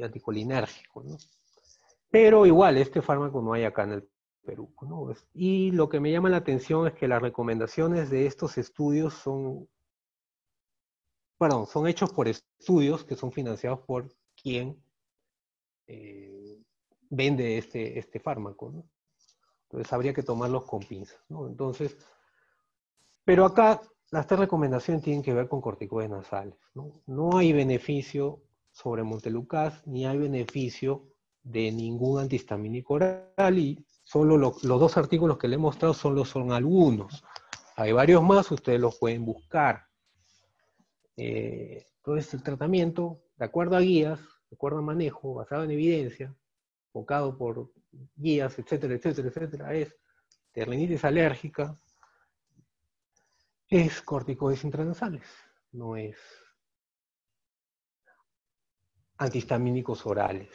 anticolinérgico, ¿no? Pero igual, este fármaco no hay acá en el Perú, ¿no? Y lo que me llama la atención es que las recomendaciones de estos estudios son, perdón, son hechos por estudios que son financiados por quien eh, vende este, este fármaco, ¿no? Entonces habría que tomarlos con pinzas, ¿no? Entonces, pero acá las tres recomendaciones tienen que ver con corticoides nasales, ¿no? No hay beneficio sobre montelukast, ni hay beneficio de ningún antihistamínico oral, y solo lo, los dos artículos que le he mostrado solo son algunos. Hay varios más, ustedes los pueden buscar. Eh, entonces el tratamiento, de acuerdo a guías, de acuerdo a manejo, basado en evidencia, enfocado por guías, etcétera, etcétera, etcétera, es terrenitis alérgica, es corticoides intranasales, no es antihistamínicos orales.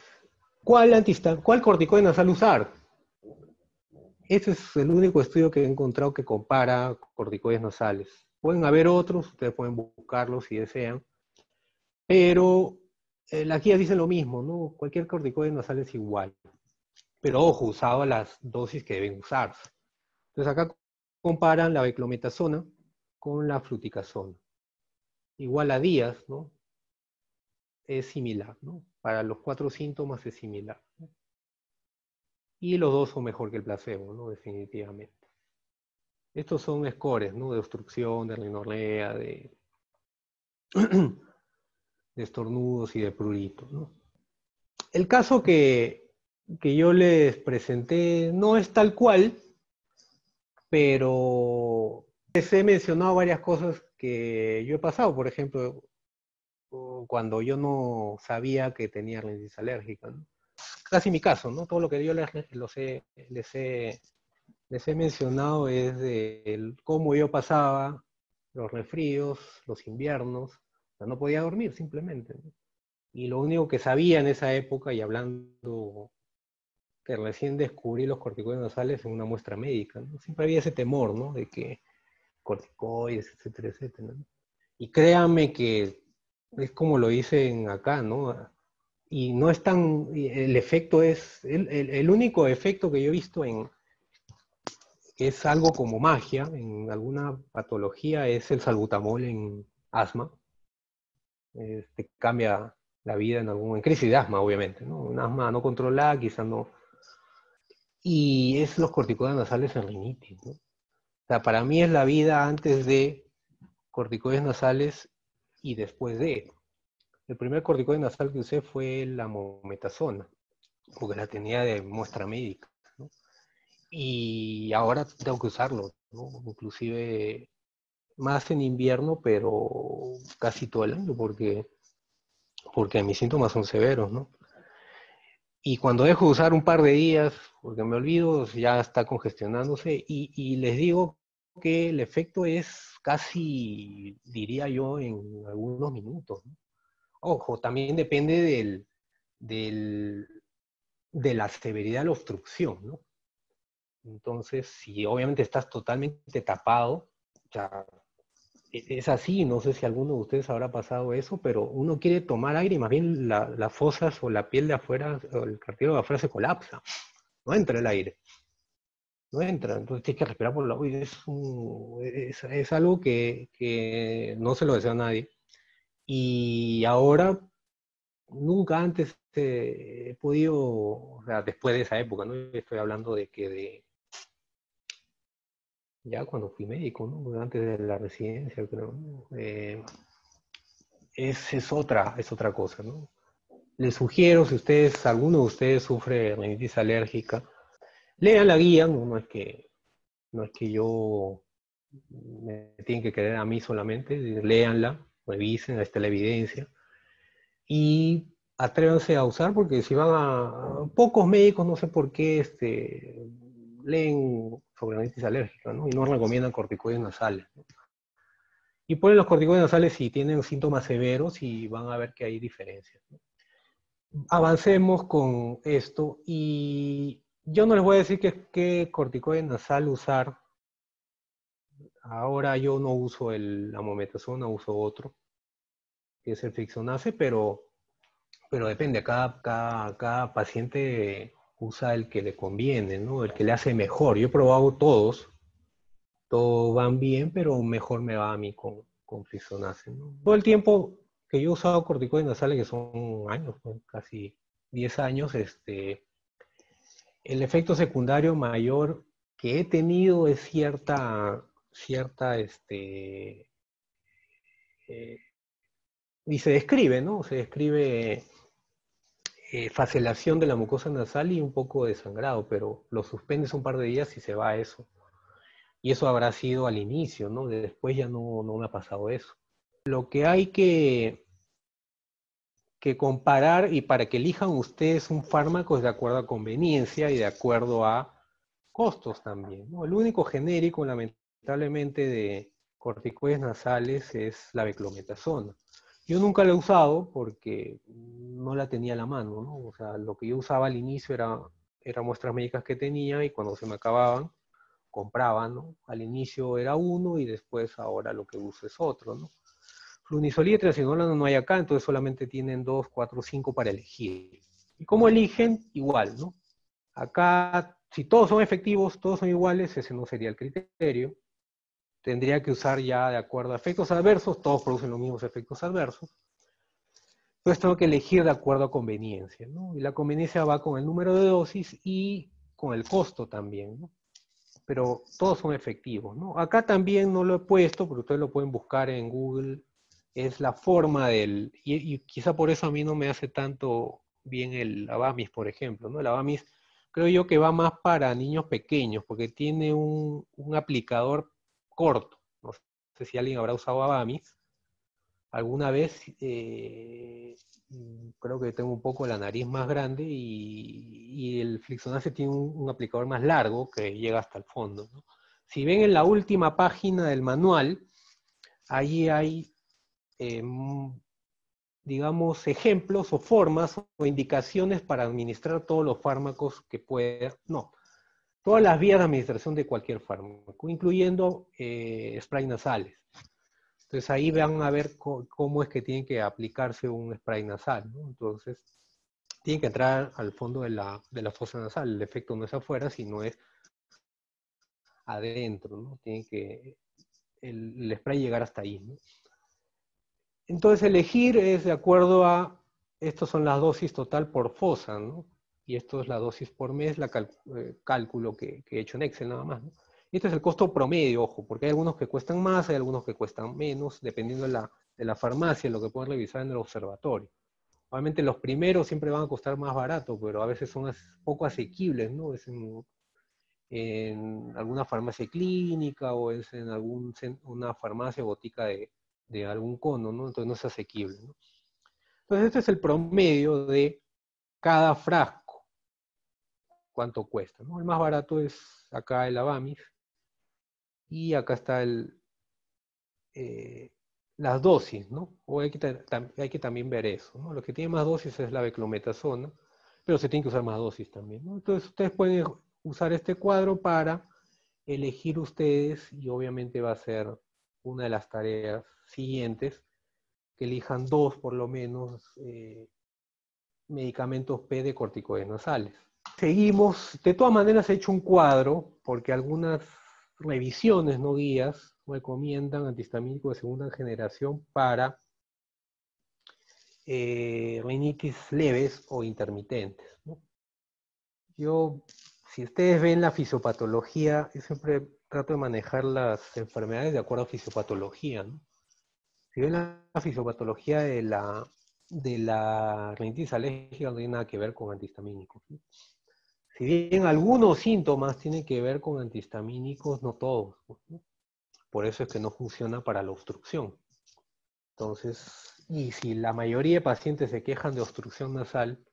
¿Cuál, antihista, cuál corticoide nasal usar? Este es el único estudio que he encontrado que compara corticoides nasales. Pueden haber otros, ustedes pueden buscarlos si desean, pero eh, las guías dicen lo mismo, ¿no? Cualquier corticoide nasal es igual. Pero ojo, usado a las dosis que deben usarse. Entonces acá comparan la beclometasona con la fluticasona. Igual a días, ¿no? Es similar, ¿no? Para los cuatro síntomas es similar, ¿no? Y los dos son mejor que el placebo, ¿no? Definitivamente. Estos son scores, ¿no? De obstrucción, de rinorrea, de, de estornudos y de prurito, ¿no? El caso que que yo les presenté no es tal cual, pero les he mencionado varias cosas que yo he pasado. Por ejemplo, cuando yo no sabía que tenía rinitis alérgica, ¿no? Casi mi caso, ¿no? Todo lo que yo les, los he, les, he, les he mencionado es de el, cómo yo pasaba los resfríos, los inviernos. O sea, no podía dormir simplemente, ¿no? Y lo único que sabía en esa época, y hablando, que recién descubrí los corticoides nasales en una muestra médica, ¿no? Siempre había ese temor, ¿no? De que corticoides, etcétera, etcétera, ¿no? Y créanme que es como lo dicen acá, ¿no? Y no es tan... El efecto es... El, el, el único efecto que yo he visto en... es algo como magia, en alguna patología, es el salbutamol en asma. Este, cambia la vida en algún... En crisis de asma, obviamente, ¿no? Un asma no controlada, quizás no... Y es los corticoides nasales en rinitis, ¿no? O sea, para mí es la vida antes de corticoides nasales y después de. El primer corticoide nasal que usé fue la mometasona, porque la tenía de muestra médica, ¿no? Y ahora tengo que usarlo, ¿no? Inclusive más en invierno, pero casi todo el año, porque, porque mis síntomas son severos, ¿no? Y cuando dejo de usar un par de días, porque me olvido, ya está congestionándose. Y, y les digo que el efecto es casi, diría yo, en algunos minutos, ¿no? Ojo, también depende del, del, de la severidad de la obstrucción, ¿no? Entonces, si obviamente estás totalmente tapado, ya es así. No sé si alguno de ustedes habrá pasado eso, pero uno quiere tomar aire y más bien la, las fosas o la piel de afuera, o el cartílago de afuera se colapsa. No entra el aire. No entra, entonces tienes que respirar por la boca. Es, un, es, es algo que, que no se lo desea a nadie. Y ahora, nunca antes he podido, o sea, después de esa época, ¿no? Estoy hablando de que de... ya cuando fui médico, ¿no? Antes de la residencia, creo, ¿no? Eh, es, es, otra, es otra cosa, ¿no? Les sugiero, si ustedes, alguno de ustedes sufre rinitis alérgica, lean la guía, no, no es que, no es que yo me tienen que creer a mí solamente, leanla, revisen, ahí está la evidencia, y atrévanse a usar, porque si van a, a pocos médicos, no sé por qué, este, leen sobre rinitis alérgica, ¿no? Y no recomiendan corticoides nasales, ¿no? Y ponen los corticoides nasales si tienen síntomas severos y van a ver que hay diferencias, ¿no? Avancemos con esto y yo no les voy a decir qué que corticoide nasal usar. Ahora yo no uso el mometasona, uso otro, que es el Fixonase, pero, pero depende, cada, cada, cada paciente usa el que le conviene, ¿no? El que le hace mejor. Yo he probado todos. Todos van bien, pero mejor me va a mí con, con Fixonase, ¿no? Todo el tiempo que yo he usado corticoides nasales, que son años, ¿no? Casi diez años, este, el efecto secundario mayor que he tenido es cierta, cierta, este, eh, y se describe, ¿no? Se describe eh, facelación de la mucosa nasal y un poco de sangrado, pero lo suspendes un par de días y se va eso. Y eso habrá sido al inicio, ¿no? Después ya no, no me ha pasado eso. Lo que hay que, que comparar, y para que elijan ustedes un fármaco, es de acuerdo a conveniencia y de acuerdo a costos también, ¿no? El único genérico, lamentablemente, de corticoides nasales es la beclometasona. Yo nunca la he usado porque no la tenía a la mano, ¿no? O sea, lo que yo usaba al inicio era, era muestras médicas que tenía y cuando se me acababan, compraba, ¿no? Al inicio era uno y después ahora lo que uso es otro, ¿no? Flunisolida y triacinolona no hay acá, entonces solamente tienen dos, cuatro, cinco para elegir. ¿Y cómo eligen? Igual, ¿no? Acá, si todos son efectivos, todos son iguales, ese no sería el criterio. Tendría que usar ya de acuerdo a efectos adversos, todos producen los mismos efectos adversos. Entonces tengo que elegir de acuerdo a conveniencia, ¿no? Y la conveniencia va con el número de dosis y con el costo también, ¿no? Pero todos son efectivos, ¿no? Acá también no lo he puesto, pero ustedes lo pueden buscar en Google. Es la forma del... Y, y quizá por eso a mí no me hace tanto bien el Avamis, por ejemplo, ¿no? El Avamis creo yo que va más para niños pequeños, porque tiene un, un aplicador corto. No sé si alguien habrá usado Avamis. Alguna vez eh, creo que tengo un poco la nariz más grande y, y el Flixonase tiene un, un aplicador más largo que llega hasta el fondo, ¿no? Si ven en la última página del manual, allí hay, eh, digamos, ejemplos o formas o indicaciones para administrar todos los fármacos que pueda, no, todas las vías de administración de cualquier fármaco, incluyendo eh, spray nasales. Entonces ahí van a ver cómo es que tienen que aplicarse un spray nasal, ¿no? Entonces tienen que entrar al fondo de la, de la fosa nasal. El efecto no es afuera, sino es adentro, ¿no? Tienen que el, el spray llegar hasta ahí, ¿no? Entonces elegir es de acuerdo a, estas son las dosis total por fosa, ¿no? Y esto es la dosis por mes, la cal, eh, cálculo que, que he hecho en Excel nada más, ¿no? Este es el costo promedio, ojo, porque hay algunos que cuestan más, hay algunos que cuestan menos, dependiendo de la, de la farmacia, lo que pueden revisar en el observatorio. Obviamente los primeros siempre van a costar más barato, pero a veces son poco asequibles, ¿no? Es en, en alguna farmacia clínica o es en algún, una farmacia botica de, de algún cono, ¿no? Entonces no es asequible, ¿no? Entonces este es el promedio de cada frasco. ¿Cuánto cuesta, ¿no? El más barato es acá el Avamis. Y acá está el, eh, las dosis, ¿no? O hay, que hay que también ver eso, ¿no? Lo que tiene más dosis es la beclometasona, pero se tiene que usar más dosis también, ¿no? Entonces ustedes pueden usar este cuadro para elegir ustedes, y obviamente va a ser una de las tareas siguientes, que elijan dos, por lo menos, eh, medicamentos P de corticoides nasales. Seguimos. De todas maneras he hecho un cuadro, porque algunas revisiones, no guías, recomiendan antihistamínicos de segunda generación para eh, rinitis leves o intermitentes, ¿no? Yo, si ustedes ven la fisiopatología, yo siempre trato de manejar las enfermedades de acuerdo a fisiopatología, ¿no? Si bien la fisiopatología de la, de la rinitis alérgica no tiene nada que ver con antihistamínicos, ¿sí? Si bien algunos síntomas tienen que ver con antihistamínicos, no todos, ¿sí? Por eso es que no funciona para la obstrucción. Entonces, y si la mayoría de pacientes se quejan de obstrucción nasal,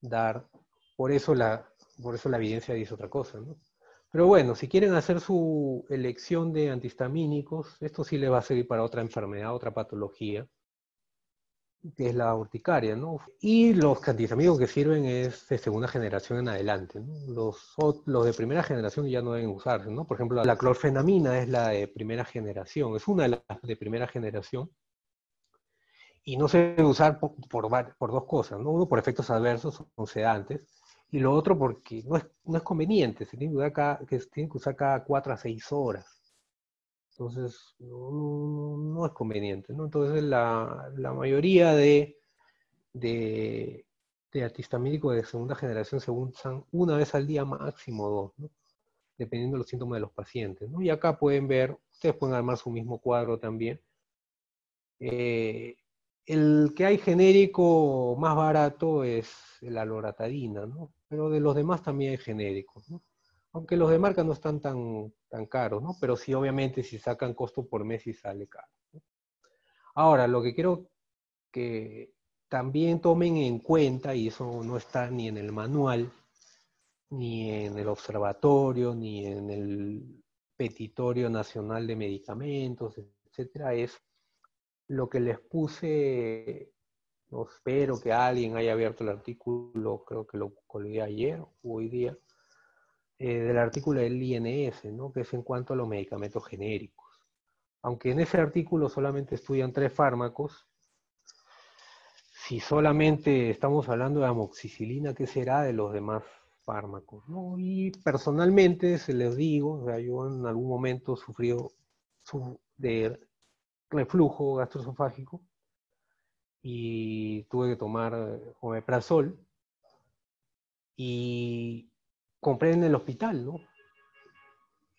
dar, por eso la, por eso la evidencia dice otra cosa, ¿no? Pero bueno, si quieren hacer su elección de antihistamínicos, esto sí les va a servir para otra enfermedad, otra patología, que es la urticaria, ¿no? Y los antihistamínicos que sirven es de segunda generación en adelante, ¿no? Los, los de primera generación ya no deben usarse, ¿no? Por ejemplo, la clorfenamina es la de primera generación, es una de las de primera generación, y no se debe usar por, por, por dos cosas, ¿no? Uno, por efectos adversos, son sedantes, y lo otro porque no es, no es conveniente, se tiene que usar cada, que se tiene que usar cada cuatro a seis horas. Entonces, no, no es conveniente, ¿no? Entonces, la, la mayoría de, de, de antihistamínicos de segunda generación se usan una vez al día máximo dos, ¿no? Dependiendo de los síntomas de los pacientes, ¿no? Y acá pueden ver, ustedes pueden armar su mismo cuadro también. Eh, El que hay genérico más barato es la loratadina, ¿no? Pero de los demás también hay genéricos, ¿no? Aunque los de marca no están tan, tan caros, ¿no? Pero sí, obviamente, si sacan costo por mes sí sale caro, ¿no? Ahora, lo que quiero que también tomen en cuenta, y eso no está ni en el manual, ni en el observatorio, ni en el Petitorio Nacional de Medicamentos, etcétera, es lo que les puse. No, espero que alguien haya abierto el artículo, creo que lo colgué ayer o hoy día, eh, del artículo del I N S, ¿no? Que es en cuanto a los medicamentos genéricos. Aunque en ese artículo solamente estudian tres fármacos, si solamente estamos hablando de amoxicilina, ¿qué será de los demás fármacos, ¿no? Y personalmente, se les digo, o sea, yo en algún momento sufrí de reflujo gastroesofágico y tuve que tomar omeprazol y compré en el hospital, ¿no?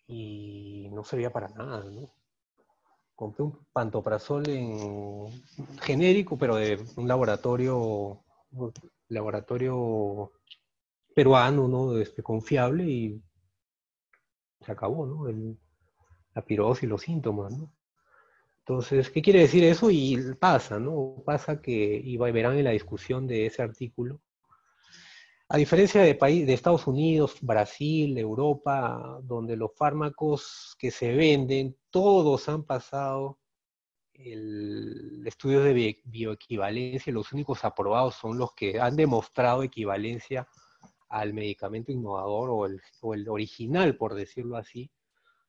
Y no servía para nada, ¿no? Compré un pantoprazol en genérico, pero de un laboratorio laboratorio peruano, ¿no? Este, confiable, y se acabó, ¿no? El, la pirosis y los síntomas, ¿no? Entonces, ¿qué quiere decir eso? Y pasa, ¿no? Pasa que, y verán en la discusión de ese artículo, a diferencia de, país, de Estados Unidos, Brasil, Europa, donde los fármacos que se venden, todos han pasado el estudio de bioequivalencia, los únicos aprobados son los que han demostrado equivalencia al medicamento innovador o el, o el original, por decirlo así.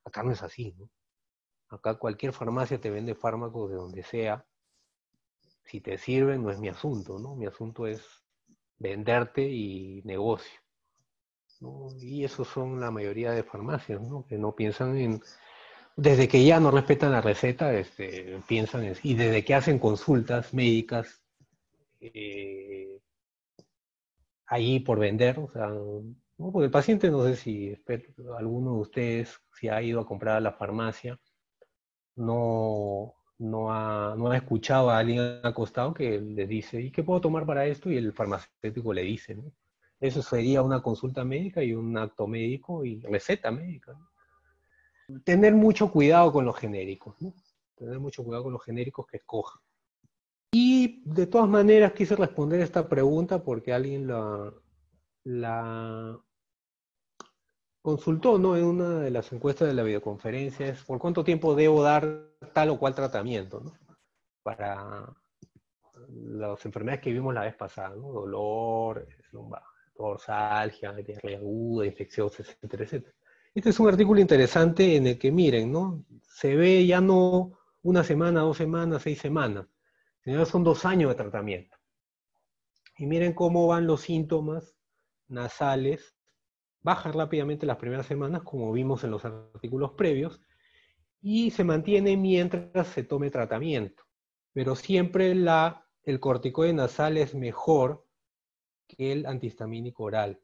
Acá no es así, ¿no? Acá cualquier farmacia te vende fármacos de donde sea. Si te sirven, no es mi asunto, ¿no? Mi asunto es venderte y negocio, ¿no? Y esos son la mayoría de farmacias, ¿no? Que no piensan en... Desde que ya no respetan la receta, este, piensan en... Y desde que hacen consultas médicas, eh, ahí por vender, o sea... ¿no? Porque el paciente, no sé si espero, alguno de ustedes, si ha ido a comprar a la farmacia... No, no, ha, no ha escuchado a alguien acostado que le dice, ¿y qué puedo tomar para esto? Y el farmacéutico le dice, ¿no? Eso sería una consulta médica y un acto médico y receta médica, ¿no? Tener mucho cuidado con los genéricos, ¿no? Tener mucho cuidado con los genéricos que escojan. Y de todas maneras quise responder esta pregunta porque alguien la, la consultó, ¿no? En una de las encuestas de la videoconferencia es por cuánto tiempo debo dar tal o cual tratamiento, ¿no? Para las enfermedades que vimos la vez pasada, ¿no? Dolor, lumbar, dorsalgia, diarrea aguda, infecciosa, etcétera, etcétera. Este es un artículo interesante en el que miren, ¿no? Se ve ya no una semana, dos semanas, seis semanas, sino son dos años de tratamiento. Y miren cómo van los síntomas nasales. Baja rápidamente las primeras semanas, como vimos en los artículos previos, y se mantiene mientras se tome tratamiento. Pero siempre la, el corticoide nasal es mejor que el antihistamínico oral.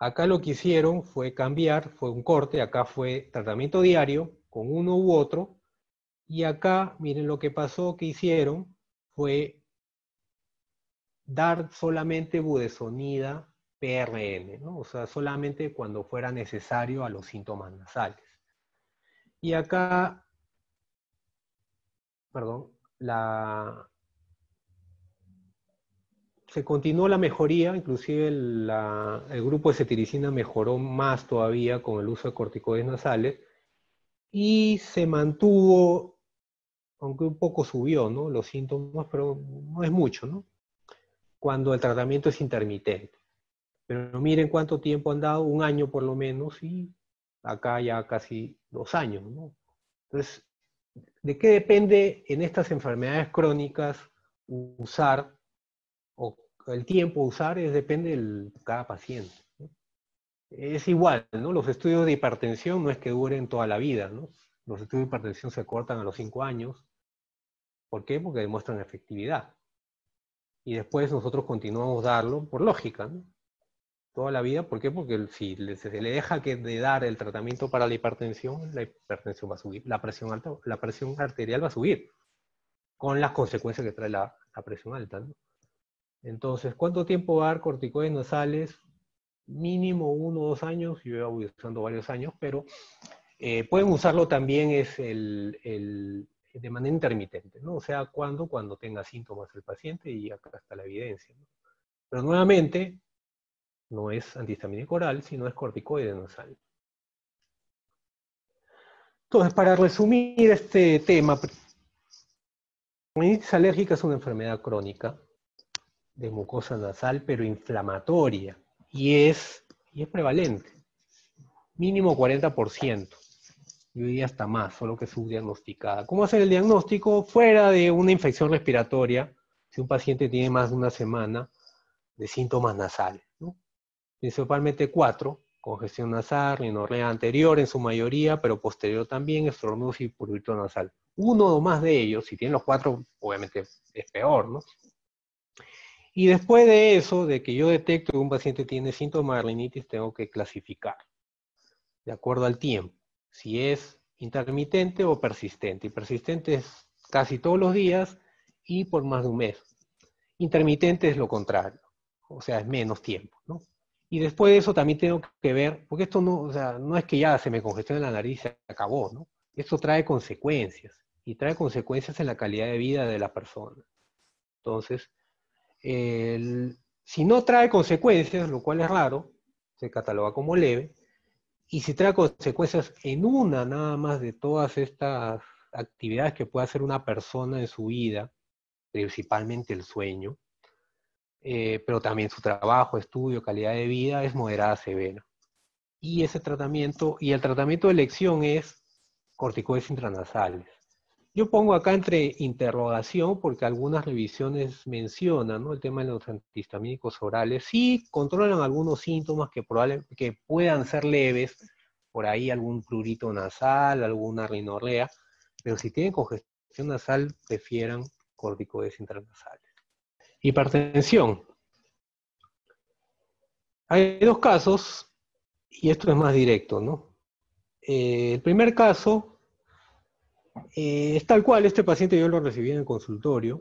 Acá lo que hicieron fue cambiar, fue un corte, acá fue tratamiento diario, con uno u otro, Y acá, miren, lo que pasó que hicieron fue dar solamente budesonida P R N, ¿no? O sea, solamente cuando fuera necesario a los síntomas nasales. Y acá, perdón, la... se continuó la mejoría, inclusive el, la, el grupo de cetiricina mejoró más todavía con el uso de corticoides nasales, y se mantuvo, aunque un poco subió, ¿no?, los síntomas, pero no es mucho, ¿no?, cuando el tratamiento es intermitente. Pero miren cuánto tiempo han dado, un año por lo menos, y acá ya casi dos años, ¿no? Entonces, ¿de qué depende en estas enfermedades crónicas usar, o el tiempo a usar, es, depende de cada paciente, ¿no? Es igual, ¿no? Los estudios de hipertensión no es que duren toda la vida, ¿no? Los estudios de hipertensión se cortan a los cinco años. ¿Por qué? Porque demuestran efectividad. Y después nosotros continuamos darlo por lógica, ¿no? Toda la vida. ¿Por qué? Porque si se le deja que de dar el tratamiento para la hipertensión, la hipertensión va a subir, la presión alta, la presión arterial va a subir, con las consecuencias que trae la, la presión alta, ¿no? Entonces, ¿cuánto tiempo va a dar corticoides nasales? Mínimo uno o dos años, yo llevo usando varios años, pero eh, pueden usarlo también es el, el, de manera intermitente, ¿no? O sea, cuando, cuando tenga síntomas el paciente, y acá está la evidencia, ¿no? Pero nuevamente, no es antihistamínico oral, sino es corticoide nasal. Entonces, para resumir este tema, la rinitis alérgica es una enfermedad crónica de mucosa nasal, pero inflamatoria, y es, y es prevalente. Mínimo cuarenta por ciento, yo diría hasta más, solo que subdiagnosticada. ¿Cómo hacer el diagnóstico? Fuera de una infección respiratoria, si un paciente tiene más de una semana de síntomas nasales, ¿no? Principalmente cuatro, congestión nasal, rinorrea anterior en su mayoría, pero posterior también, estornudos y prurito nasal. Uno o más de ellos, si tienen los cuatro, obviamente es peor, ¿no? Y después de eso, de que yo detecto que un paciente tiene síntomas de rinitis, tengo que clasificar, de acuerdo al tiempo, si es intermitente o persistente. Y persistente es casi todos los días y por más de un mes. Intermitente es lo contrario, o sea, es menos tiempo, ¿no? Y después de eso también tengo que ver, porque esto no, o sea, no es que ya se me congestiona la nariz y se acabó, ¿no? Esto trae consecuencias, y trae consecuencias en la calidad de vida de la persona. Entonces, El, si no trae consecuencias, lo cual es raro, se cataloga como leve, y si trae consecuencias en una nada más de todas estas actividades que puede hacer una persona en su vida, principalmente el sueño, eh, pero también su trabajo, estudio, calidad de vida, es moderada a severa. Y ese tratamiento, y el tratamiento de elección es corticoides intranasales. Yo pongo acá entre interrogación, porque algunas revisiones mencionan, ¿no?, el tema de los antihistamínicos orales. Sí controlan algunos síntomas que, probablemente, que puedan ser leves, por ahí algún prurito nasal, alguna rinorrea, pero si tienen congestión nasal, prefieran corticoides intranasales. Hipertensión. Hay dos casos, y esto es más directo, ¿no? Eh, el primer caso... Eh, es tal cual, este paciente yo lo recibí en el consultorio,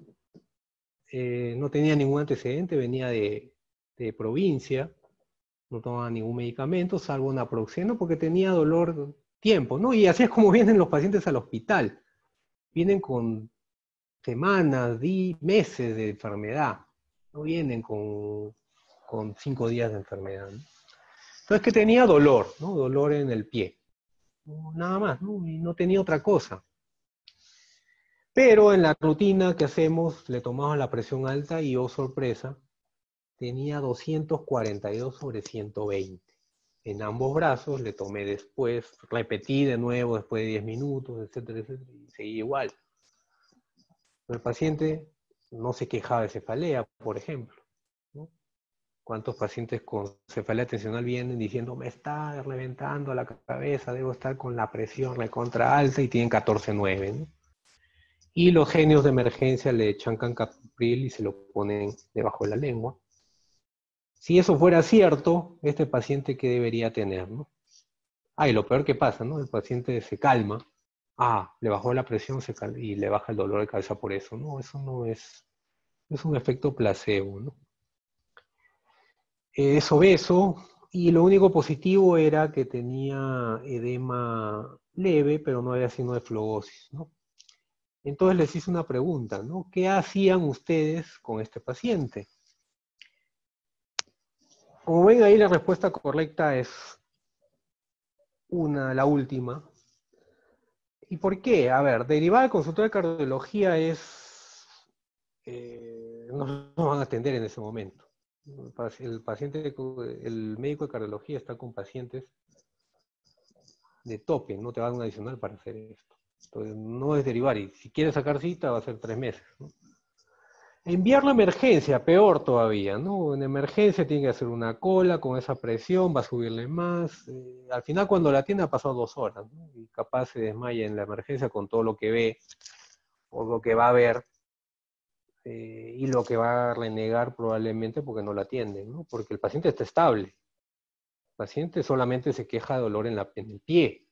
eh, no tenía ningún antecedente, venía de, de provincia, no tomaba ningún medicamento, salvo naproxeno, porque tenía dolor tiempo, ¿no? Y así es como vienen los pacientes al hospital, vienen con semanas, di, meses de enfermedad, no vienen con, con cinco días de enfermedad, ¿no? Entonces que tenía dolor, ¿no? Dolor en el pie, nada más, ¿no? Y no tenía otra cosa. Pero en la rutina que hacemos, le tomamos la presión alta y, oh sorpresa, tenía doscientos cuarenta y dos sobre ciento veinte. En ambos brazos, le tomé después, repetí de nuevo después de diez minutos, etcétera, etcétera, y seguí igual. El paciente no se quejaba de cefalea, por ejemplo, ¿no? ¿Cuántos pacientes con cefalea tensional vienen diciendo, me está reventando la cabeza, debo estar con la presión recontra alta, y tienen catorce nueve, ¿no? Y los genios de emergencia le chancan Captopril y se lo ponen debajo de la lengua. Si eso fuera cierto, este paciente, ¿qué debería tener, no? Ah, y lo peor que pasa, ¿no? El paciente se calma, ah, le bajó la presión se cal y le baja el dolor de cabeza por eso. No, eso no es, es un efecto placebo, ¿no? Eh, es obeso y lo único positivo era que tenía edema leve, pero no había signo de flegosis, ¿no? Entonces les hice una pregunta, ¿no? ¿Qué hacían ustedes con este paciente? Como ven ahí la respuesta correcta es una, la última. ¿Y por qué? A ver, derivada del consultorio de cardiología es... Eh, no nos van a atender en ese momento. El paciente, el médico de cardiología está con pacientes de tope, no te va a dar un adicional para hacer esto. Entonces, no es derivar, y si quieres sacar cita va a ser tres meses, ¿no? Enviarlo a emergencia, peor todavía, ¿no? En emergencia tiene que hacer una cola con esa presión, va a subirle más. Eh, al final cuando la tiene ha pasado dos horas, ¿no? Y capaz se desmaya en la emergencia con todo lo que ve, o lo que va a ver, eh, y lo que va a renegar probablemente porque no la atienden, ¿no? Porque el paciente está estable. El paciente solamente se queja de dolor en, la, en el pie.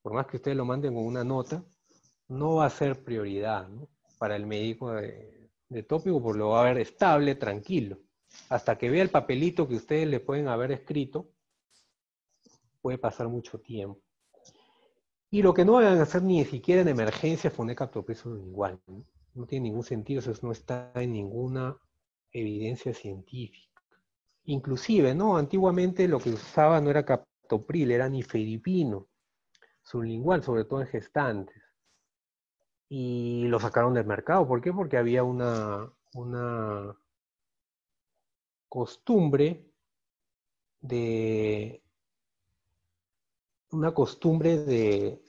Por más que ustedes lo manden con una nota, no va a ser prioridad, ¿no? Para el médico de, de tópico, porque lo va a ver estable, tranquilo. Hasta que vea el papelito que ustedes le pueden haber escrito, puede pasar mucho tiempo. Y lo que no van a hacer ni siquiera en emergencia es poner captopril sublingual, ¿no? No tiene ningún sentido, eso no está en ninguna evidencia científica. Inclusive, ¿no? Antiguamente lo que usaba no era captopril, era nifedipino sublingual, sobre todo en gestantes. Y lo sacaron del mercado. ¿Por qué? Porque había una, una costumbre de una costumbre de,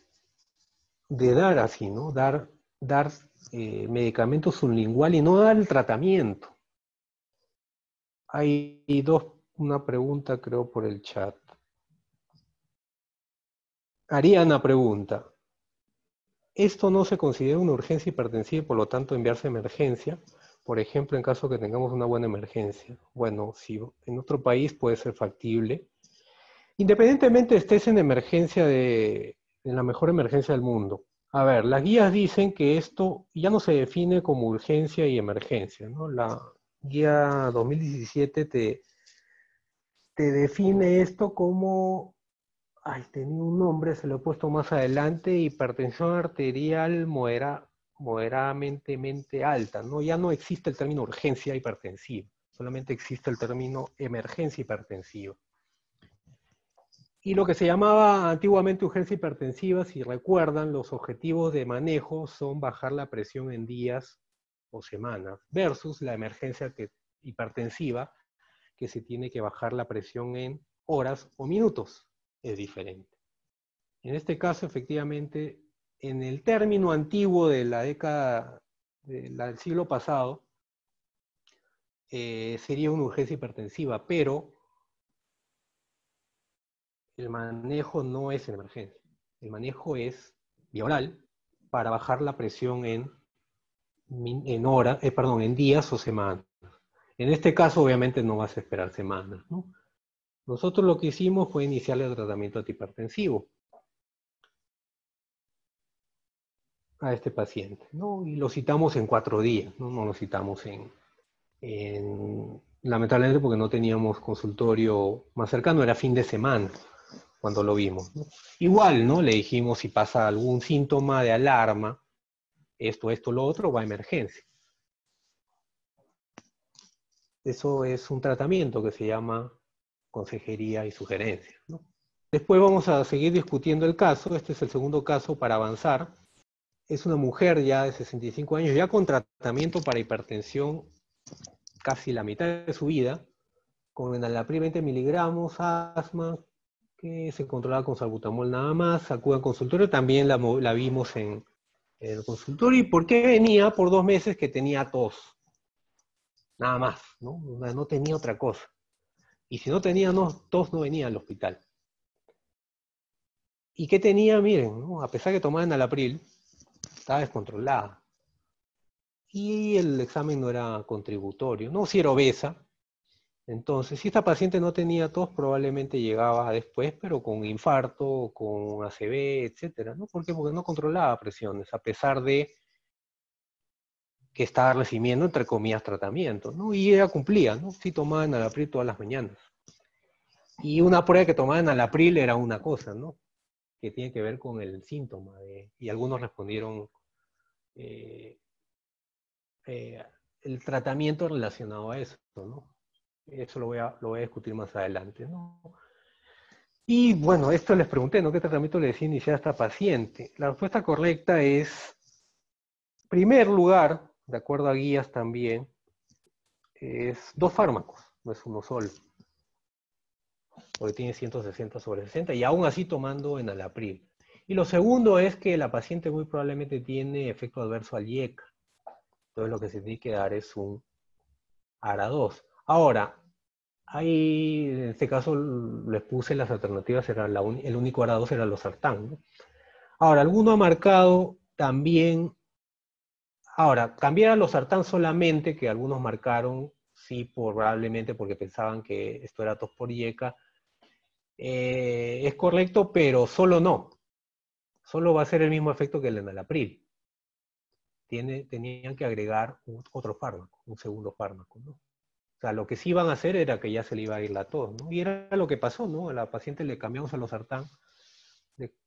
de dar así, ¿no? Dar, dar eh, medicamentos sublingual y no dar el tratamiento. Hay dos, una pregunta creo por el chat. Ariana pregunta: ¿esto no se considera una urgencia hipertensiva y por lo tanto enviarse a emergencia? Por ejemplo, en caso que tengamos una buena emergencia. Bueno, si en otro país puede ser factible. Independientemente estés en emergencia de, en la mejor emergencia del mundo. A ver, las guías dicen que esto ya no se define como urgencia y emergencia, ¿no? La guía dos mil diecisiete te, te define esto como... Ay, tenía un nombre, se lo he puesto más adelante, hipertensión arterial modera, moderadamente alta, ¿no? Ya no existe el término urgencia hipertensiva, solamente existe el término emergencia hipertensiva. Y lo que se llamaba antiguamente urgencia hipertensiva, si recuerdan, los objetivos de manejo son bajar la presión en días o semanas, versus la emergencia que, hipertensiva, que se tiene que bajar la presión en horas o minutos. Es diferente. En este caso, efectivamente, en el término antiguo de la década de la, del siglo pasado, eh, sería una urgencia hipertensiva, pero el manejo no es en emergencia. El manejo es vía oral para bajar la presión en, en, hora, eh, perdón, en días o semanas. En este caso, obviamente, no vas a esperar semanas, ¿no? Nosotros lo que hicimos fue iniciar el tratamiento antihipertensivo a este paciente, ¿no? Y lo citamos en cuatro días, no, no lo citamos en, en... Lamentablemente porque no teníamos consultorio más cercano, era fin de semana cuando lo vimos, ¿no? Igual, ¿no? Le dijimos si pasa algún síntoma de alarma, esto, esto, lo otro, va a emergencia. Eso es un tratamiento que se llama... consejería y sugerencias, ¿no? Después vamos a seguir discutiendo el caso. Este es el segundo caso para avanzar. Es una mujer ya de sesenta y cinco años, ya con tratamiento para hipertensión casi la mitad de su vida, con enalapril veinte miligramos, asma, que se controlaba con salbutamol nada más, acude al consultorio, también la, la vimos en, en el consultorio. ¿Y por qué venía? Por dos meses que tenía tos. Nada más, ¿no? No tenía otra cosa. Y si no tenía tos, no venía al hospital. ¿Y qué tenía? Miren, ¿no? A pesar que tomaba enalapril, estaba descontrolada. Y el examen no era contributorio. No, si era obesa, Entonces, si esta paciente no tenía tos, probablemente llegaba después, pero con infarto, con A C V, etcétera, ¿no? ¿Por qué? Porque no controlaba presiones, a pesar de que estaba recibiendo, entre comillas, tratamiento, ¿no? Y ella cumplía, ¿no? Sí tomaba enalapril todas las mañanas. Y una prueba que tomaba enalapril era una cosa, ¿no? Que tiene que ver con el síntoma. De, y algunos respondieron eh, eh, el tratamiento relacionado a eso, ¿no? Eso lo voy a, lo voy a discutir más adelante, ¿no? Y bueno, esto les pregunté, ¿no? ¿Qué tratamiento le decía iniciar a esta paciente? La respuesta correcta es, en primer lugar, de acuerdo a guías también, es dos fármacos, no es uno solo. Porque tiene ciento sesenta sobre sesenta, y aún así tomando enalapril. Y lo segundo es que la paciente muy probablemente tiene efecto adverso al I E C A. Entonces lo que se tiene que dar es un A R A dos. Ahora, ahí, en este caso les puse las alternativas, era la un, el único A R A dos era losartán, ¿no? Ahora, alguno ha marcado también, ahora, cambiar a losartán solamente, que algunos marcaron, sí, probablemente porque pensaban que esto era tos por I E C A, eh, es correcto, pero solo no. Solo va a ser el mismo efecto que el enalapril. Tiene, tenían que agregar otro fármaco, un segundo fármaco, ¿no? O sea, lo que sí iban a hacer era que ya se le iba a ir la tos, ¿no? Y era lo que pasó, ¿no? A la paciente le cambiamos a losartán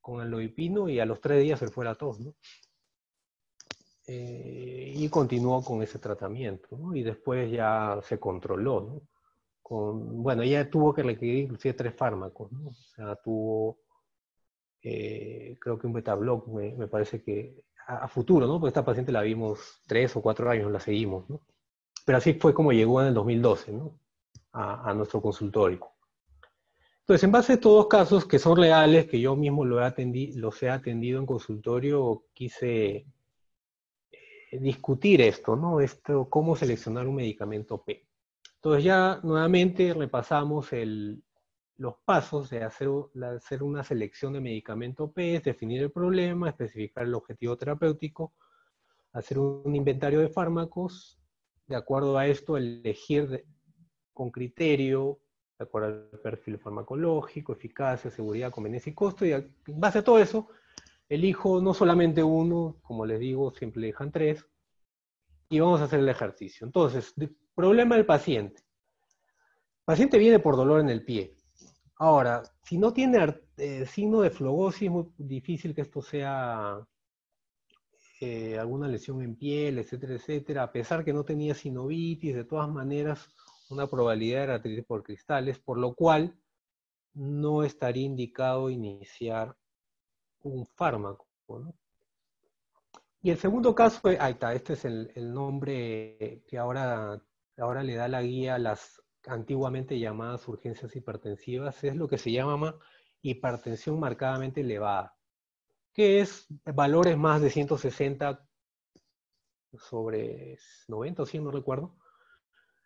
con el loipino y a los tres días se fue la tos, ¿no? Eh, y continuó con ese tratamiento, ¿no? Y después ya se controló, ¿no? Con, bueno, ella tuvo que requerir inclusive tres fármacos, ¿no? O sea, tuvo, eh, creo que un betabloc, me, me parece que, a, a futuro, ¿no? Porque esta paciente la vimos tres o cuatro años, la seguimos, ¿no? Pero así fue como llegó en el dos mil doce, ¿no? a, a nuestro consultorio. Entonces, en base a estos dos casos que son reales, que yo mismo lo he atendi, los he atendido en consultorio, quise discutir esto, ¿no? Esto, cómo seleccionar un medicamento P. Entonces ya nuevamente repasamos el, los pasos de hacer, de hacer una selección de medicamento P, es definir el problema, especificar el objetivo terapéutico, hacer un inventario de fármacos, de acuerdo a esto, elegir de, con criterio, de acuerdo al perfil farmacológico, eficacia, seguridad, conveniencia y costo, y en base a todo eso, elijo no solamente uno, como les digo, siempre elijan tres, y vamos a hacer el ejercicio. Entonces, de, problema del paciente. El paciente viene por dolor en el pie. Ahora, si no tiene eh, signo de flogosis, es muy difícil que esto sea... Eh, alguna lesión en piel, etcétera, etcétera, a pesar que no tenía sinovitis, de todas maneras, una probabilidad de artritis por cristales, por lo cual no estaría indicado iniciar un fármaco, ¿no? Y el segundo caso, ahí está, este es el, el nombre que ahora, ahora le da la guía a las antiguamente llamadas urgencias hipertensivas, es lo que se llama hipertensión marcadamente elevada, que es valores más de ciento sesenta sobre noventa o cien, no recuerdo,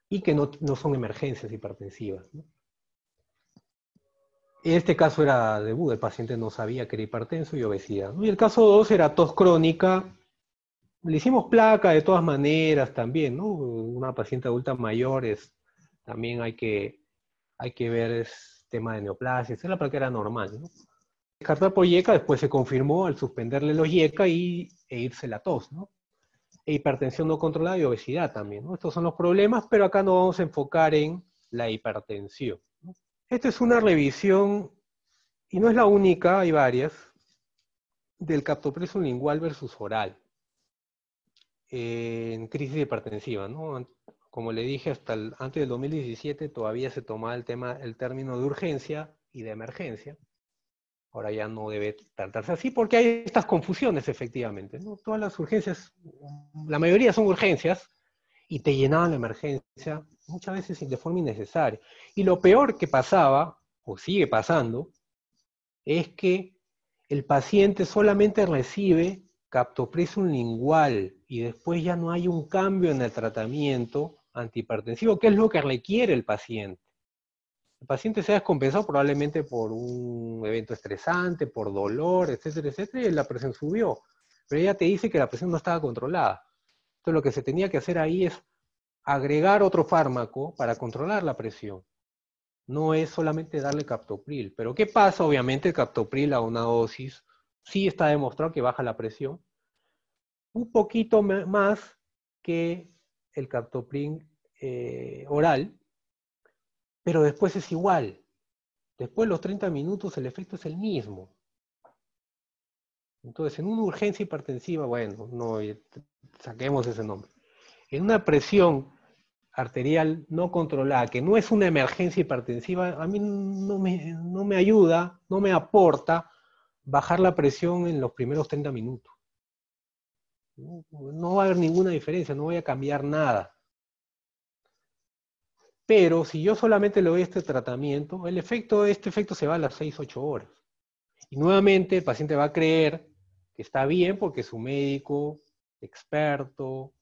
y que no, no son emergencias hipertensivas, ¿no? Este caso era debut, el paciente no sabía que era hipertenso y obesidad, ¿no? Y el caso dos era tos crónica, le hicimos placa de todas maneras también, ¿no? Una paciente adulta mayor, es, también hay que, hay que ver el tema de neoplasia, es la placa era normal, ¿no? Descartar por I E C A, después se confirmó al suspenderle los I E C A y, e irse la tos, ¿no? E hipertensión no controlada y obesidad también, ¿no? Estos son los problemas, pero acá nos vamos a enfocar en la hipertensión, ¿no? Esta es una revisión, y no es la única, hay varias, del captopril lingual versus oral, eh, en crisis hipertensiva, ¿no? Como le dije, hasta el, antes del dos mil diecisiete todavía se tomaba el, tema, el término de urgencia y de emergencia. Ahora ya no debe tratarse así porque hay estas confusiones efectivamente, ¿no? Todas las urgencias, la mayoría son urgencias, y te llenaban la emergencia muchas veces de forma innecesaria. Y lo peor que pasaba, o sigue pasando, es que el paciente solamente recibe captopril lingual y después ya no hay un cambio en el tratamiento antihipertensivo, que es lo que requiere el paciente. El paciente se ha descompensado probablemente por un evento estresante, por dolor, etcétera, etcétera, y la presión subió. Pero ella te dice que la presión no estaba controlada. Entonces lo que se tenía que hacer ahí es agregar otro fármaco para controlar la presión. No es solamente darle captopril. Pero ¿qué pasa? Obviamente el captopril a una dosis sí está demostrado que baja la presión. Un poquito más que el captopril eh, oral, pero después es igual. Después de los treinta minutos el efecto es el mismo. Entonces, en una urgencia hipertensiva, bueno, no saquemos ese nombre. En una presión arterial no controlada, que no es una emergencia hipertensiva, a mí no me, no me ayuda, no me aporta bajar la presión en los primeros treinta minutos. No, no va a haber ninguna diferencia, no voy a cambiar nada. Pero si yo solamente le doy este tratamiento, el efecto, este efecto se va a las seis, ocho horas. Y nuevamente el paciente va a creer que está bien porque su médico experto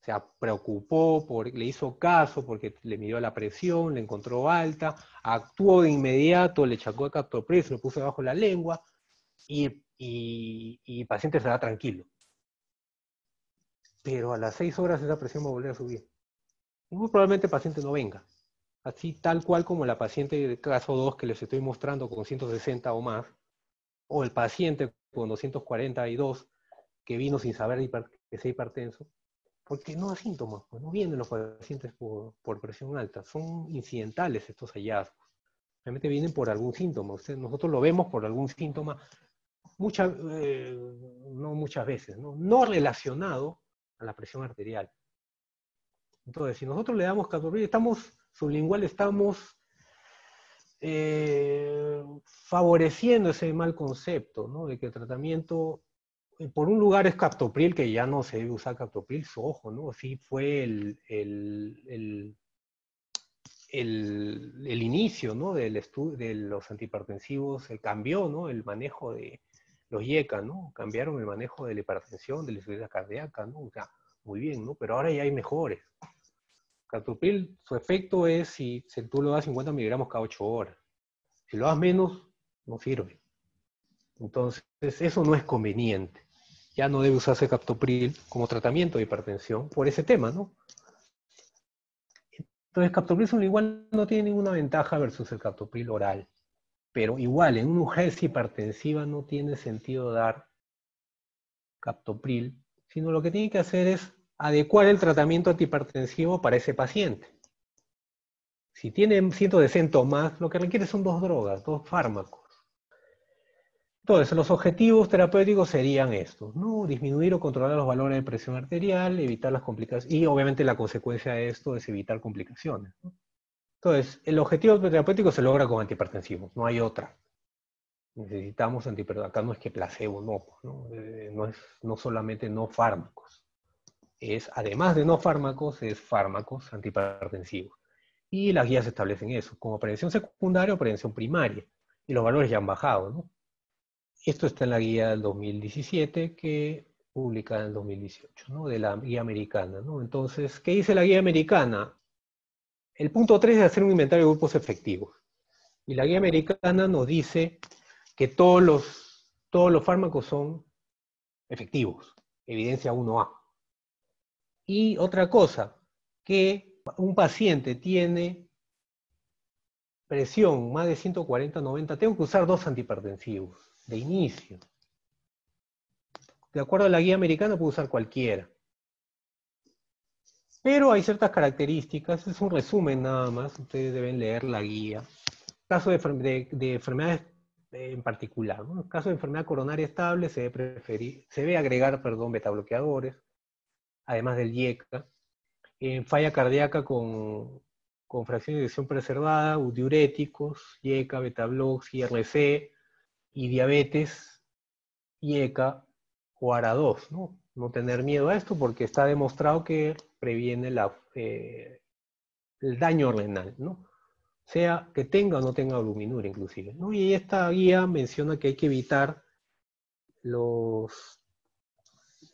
se preocupó, por, le hizo caso porque le midió la presión, le encontró alta, actuó de inmediato, le chacó el captopril, se lo puso bajo la lengua y, y, y el paciente se va tranquilo. Pero a las seis horas esa presión va a volver a subir. Y muy probablemente el paciente no venga. Así tal cual como la paciente del caso dos que les estoy mostrando con ciento sesenta o más, o el paciente con doscientos cuarenta y dos que vino sin saber que sea hipertenso, porque no da síntomas, pues no vienen los pacientes por, por presión alta, son incidentales estos hallazgos. Realmente vienen por algún síntoma, o sea, nosotros lo vemos por algún síntoma, muchas, eh, no muchas veces, ¿no? No relacionado a la presión arterial. Entonces, si nosotros le damos captopril, estamos sublingual, estamos eh, favoreciendo ese mal concepto, ¿no? De que el tratamiento, por un lugar es captopril, que ya no se debe usar captopril, su ojo, ¿no? Sí fue el, el, el, el, el inicio, ¿no? Del estudio de los antihipertensivos, el cambió, ¿no? El manejo de los I E C A, ¿no? Cambiaron el manejo de la hipertensión, de la insuficiencia cardíaca, ¿no? O sea, muy bien, ¿no? Pero ahora ya hay mejores. Captopril, su efecto es si, si tú lo das cincuenta miligramos cada ocho horas. Si lo das menos, no sirve. Entonces, eso no es conveniente. Ya no debe usarse captopril como tratamiento de hipertensión por ese tema, ¿no? Entonces, captopril sublingual no tiene ninguna ventaja versus el captopril oral. Pero igual, en una urgencia hipertensiva no tiene sentido dar captopril, sino lo que tiene que hacer es adecuar el tratamiento antihipertensivo para ese paciente. Si tiene ciento sesenta o más, lo que requiere son dos drogas, dos fármacos. Entonces, los objetivos terapéuticos serían estos, ¿no? Disminuir o controlar los valores de presión arterial, evitar las complicaciones, y obviamente la consecuencia de esto es evitar complicaciones, ¿no? Entonces, el objetivo terapéutico se logra con antihipertensivos, no hay otra. Necesitamos antihipertensivos, acá no es que placebo, no, no, no es no solamente no fármacos. Es, además de no fármacos, es fármacos antihipertensivos. Y las guías establecen eso, como prevención secundaria o prevención primaria. Y los valores ya han bajado, ¿no? Esto está en la guía del dos mil diecisiete, que publicada en el dos mil dieciocho, ¿no? De la guía americana, ¿no? Entonces, ¿qué dice la guía americana? El punto tres es hacer un inventario de grupos efectivos. Y la guía americana nos dice que todos los, todos los fármacos son efectivos. Evidencia uno A. Y otra cosa, que un paciente tiene presión más de ciento cuarenta, noventa, tengo que usar dos antihipertensivos de inicio. De acuerdo a la guía americana puedo usar cualquiera. Pero hay ciertas características, es un resumen nada más, ustedes deben leer la guía. Caso de, de, de enfermedades en particular, ¿no? En el caso de enfermedad coronaria estable se debe, preferir, se debe agregar perdón, betabloqueadores, además del I E C A, en falla cardíaca con, con fracción de eyección preservada, diuréticos, I E C A, betablox, I R C, y diabetes, I E C A o A R A dos, ¿no? No tener miedo a esto porque está demostrado que previene la, eh, el daño renal, ¿no? Sea que tenga o no tenga albuminura inclusive, ¿no? Y esta guía menciona que hay que evitar los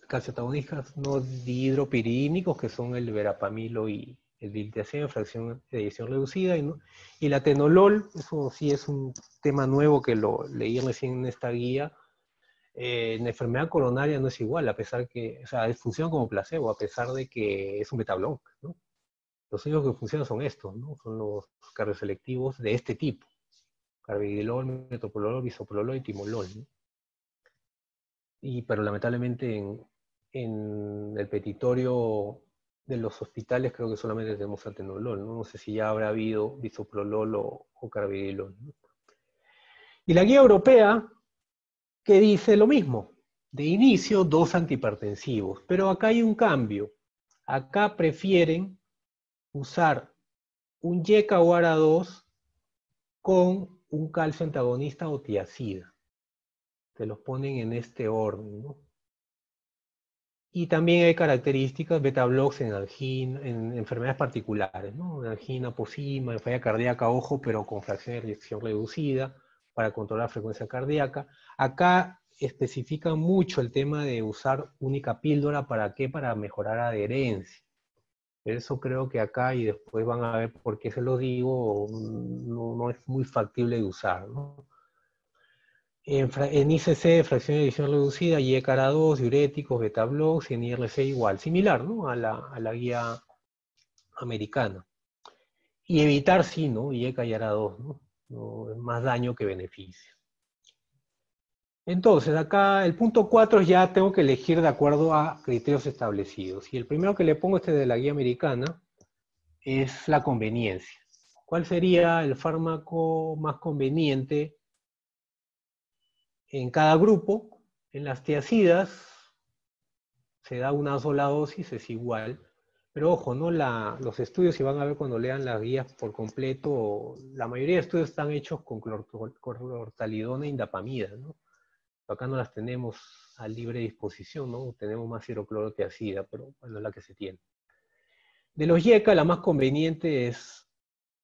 calciotagonistas no dihidropiridínicos, que son el verapamilo y el diltiazem en fracción de eyección reducida, y, no, y la atenolol, eso sí es un tema nuevo que lo leí recién en esta guía, eh, en enfermedad coronaria no es igual, a pesar que, o sea, funciona como placebo, a pesar de que es un beta-bloque, ¿no? Los únicos que funcionan son estos, ¿no? Son los cargos selectivos de este tipo. Carbidilol, metoprolol, bisoprolol y timolol, ¿no? Y, pero lamentablemente en, en el petitorio de los hospitales creo que solamente tenemos atenolol, ¿no? No sé si ya habrá habido bisoprolol o, o carbidilol, ¿no? Y la guía europea que dice lo mismo. De inicio, dos antihipertensivos. Pero acá hay un cambio. Acá prefieren usar un yeca o ara dos con un calcio antagonista o tiacida. Se los ponen en este orden, ¿no? Y también hay características, beta-blocs en angina, en enfermedades particulares, ¿no? En angina, posima, en falla cardíaca, ojo, pero con fracción de eyección reducida, para controlar frecuencia cardíaca. Acá especifica mucho el tema de usar única píldora, ¿para qué? Para mejorar adherencia. Eso creo que acá, y después van a ver por qué se los digo, no, no es muy factible de usar, ¿no? En, en I C C, fracción de edición reducida, I E C A dos, diuréticos, beta-blocs, y en I R C igual, similar, ¿no? A la, a la guía americana. Y evitar, sí, ¿no? I E C A y ara dos, ¿no? ¿no? Es más daño que beneficio. Entonces, acá el punto cuatro ya tengo que elegir de acuerdo a criterios establecidos. Y el primero que le pongo, este de la guía americana, es la conveniencia. ¿Cuál sería el fármaco más conveniente en cada grupo? En las tiacidas se da una sola dosis, es igual. Pero ojo, ¿no? La, los estudios, si van a ver cuando lean las guías por completo, la mayoría de estudios están hechos con clortalidona e indapamida, ¿no? Acá no las tenemos a libre disposición, ¿no? Tenemos más hidroclorotiazida, pero bueno, es la que se tiene. De los yeca, la más conveniente es,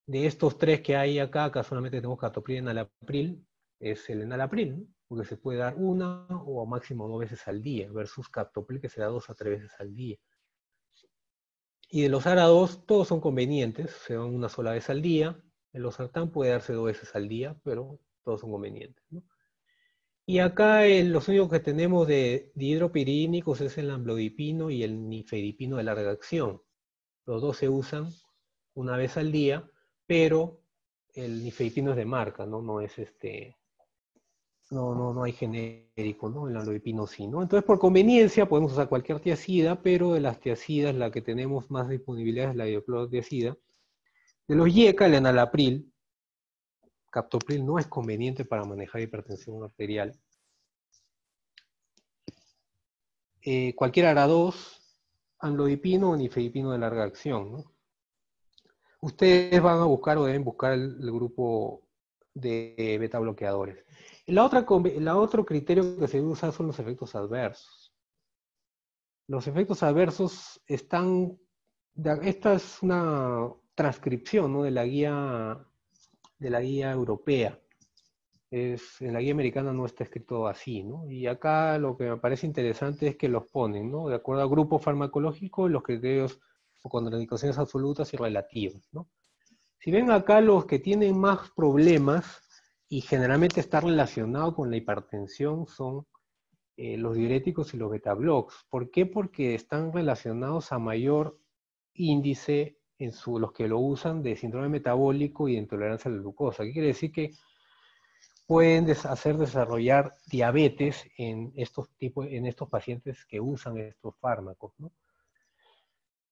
de estos tres que hay acá, acá solamente tenemos captopril y enalapril, es el enalapril, ¿no? Porque se puede dar una o máximo dos veces al día, versus captopril que se da dos a tres veces al día. Y de los ara dos, todos son convenientes, se dan una sola vez al día. El losartán puede darse dos veces al día, pero todos son convenientes, ¿no? Y acá el, los únicos que tenemos de dihidropirínicos es el amlodipino y el nifedipino de larga acción. Los dos se usan una vez al día, pero el nifedipino es de marca, ¿no? No es este... No, no, no hay genérico, ¿no? El amlodipino sí, ¿no? Entonces, por conveniencia, podemos usar cualquier tiacida, pero de las tiacidas, la que tenemos más disponibilidad es la hidroclorotiazida. De los yeca, el enalapril. Captopril no es conveniente para manejar hipertensión arterial. Eh, cualquier ara dos, amlodipino o nifedipino de larga acción, ¿no? Ustedes van a buscar o deben buscar el, el grupo de beta bloqueadores. La otra, la otro criterio que se usa son los efectos adversos. Los efectos adversos están... Esta es una transcripción, ¿no? de la guía... de la guía europea. Es, en la guía americana no está escrito así, ¿no? Y acá lo que me parece interesante es que los ponen, ¿no? De acuerdo al grupo farmacológico, los criterios o contraindicaciones absolutas y relativas, ¿no? Si ven acá, los que tienen más problemas, y generalmente está relacionado con la hipertensión, son eh, los diuréticos y los beta-blocs. ¿Por qué? Porque están relacionados a mayor índice en su, los que lo usan, de síndrome metabólico y de intolerancia a la glucosa. ¿Qué quiere decir? Que pueden des hacer desarrollar diabetes en estos, tipos, en estos pacientes que usan estos fármacos, ¿no?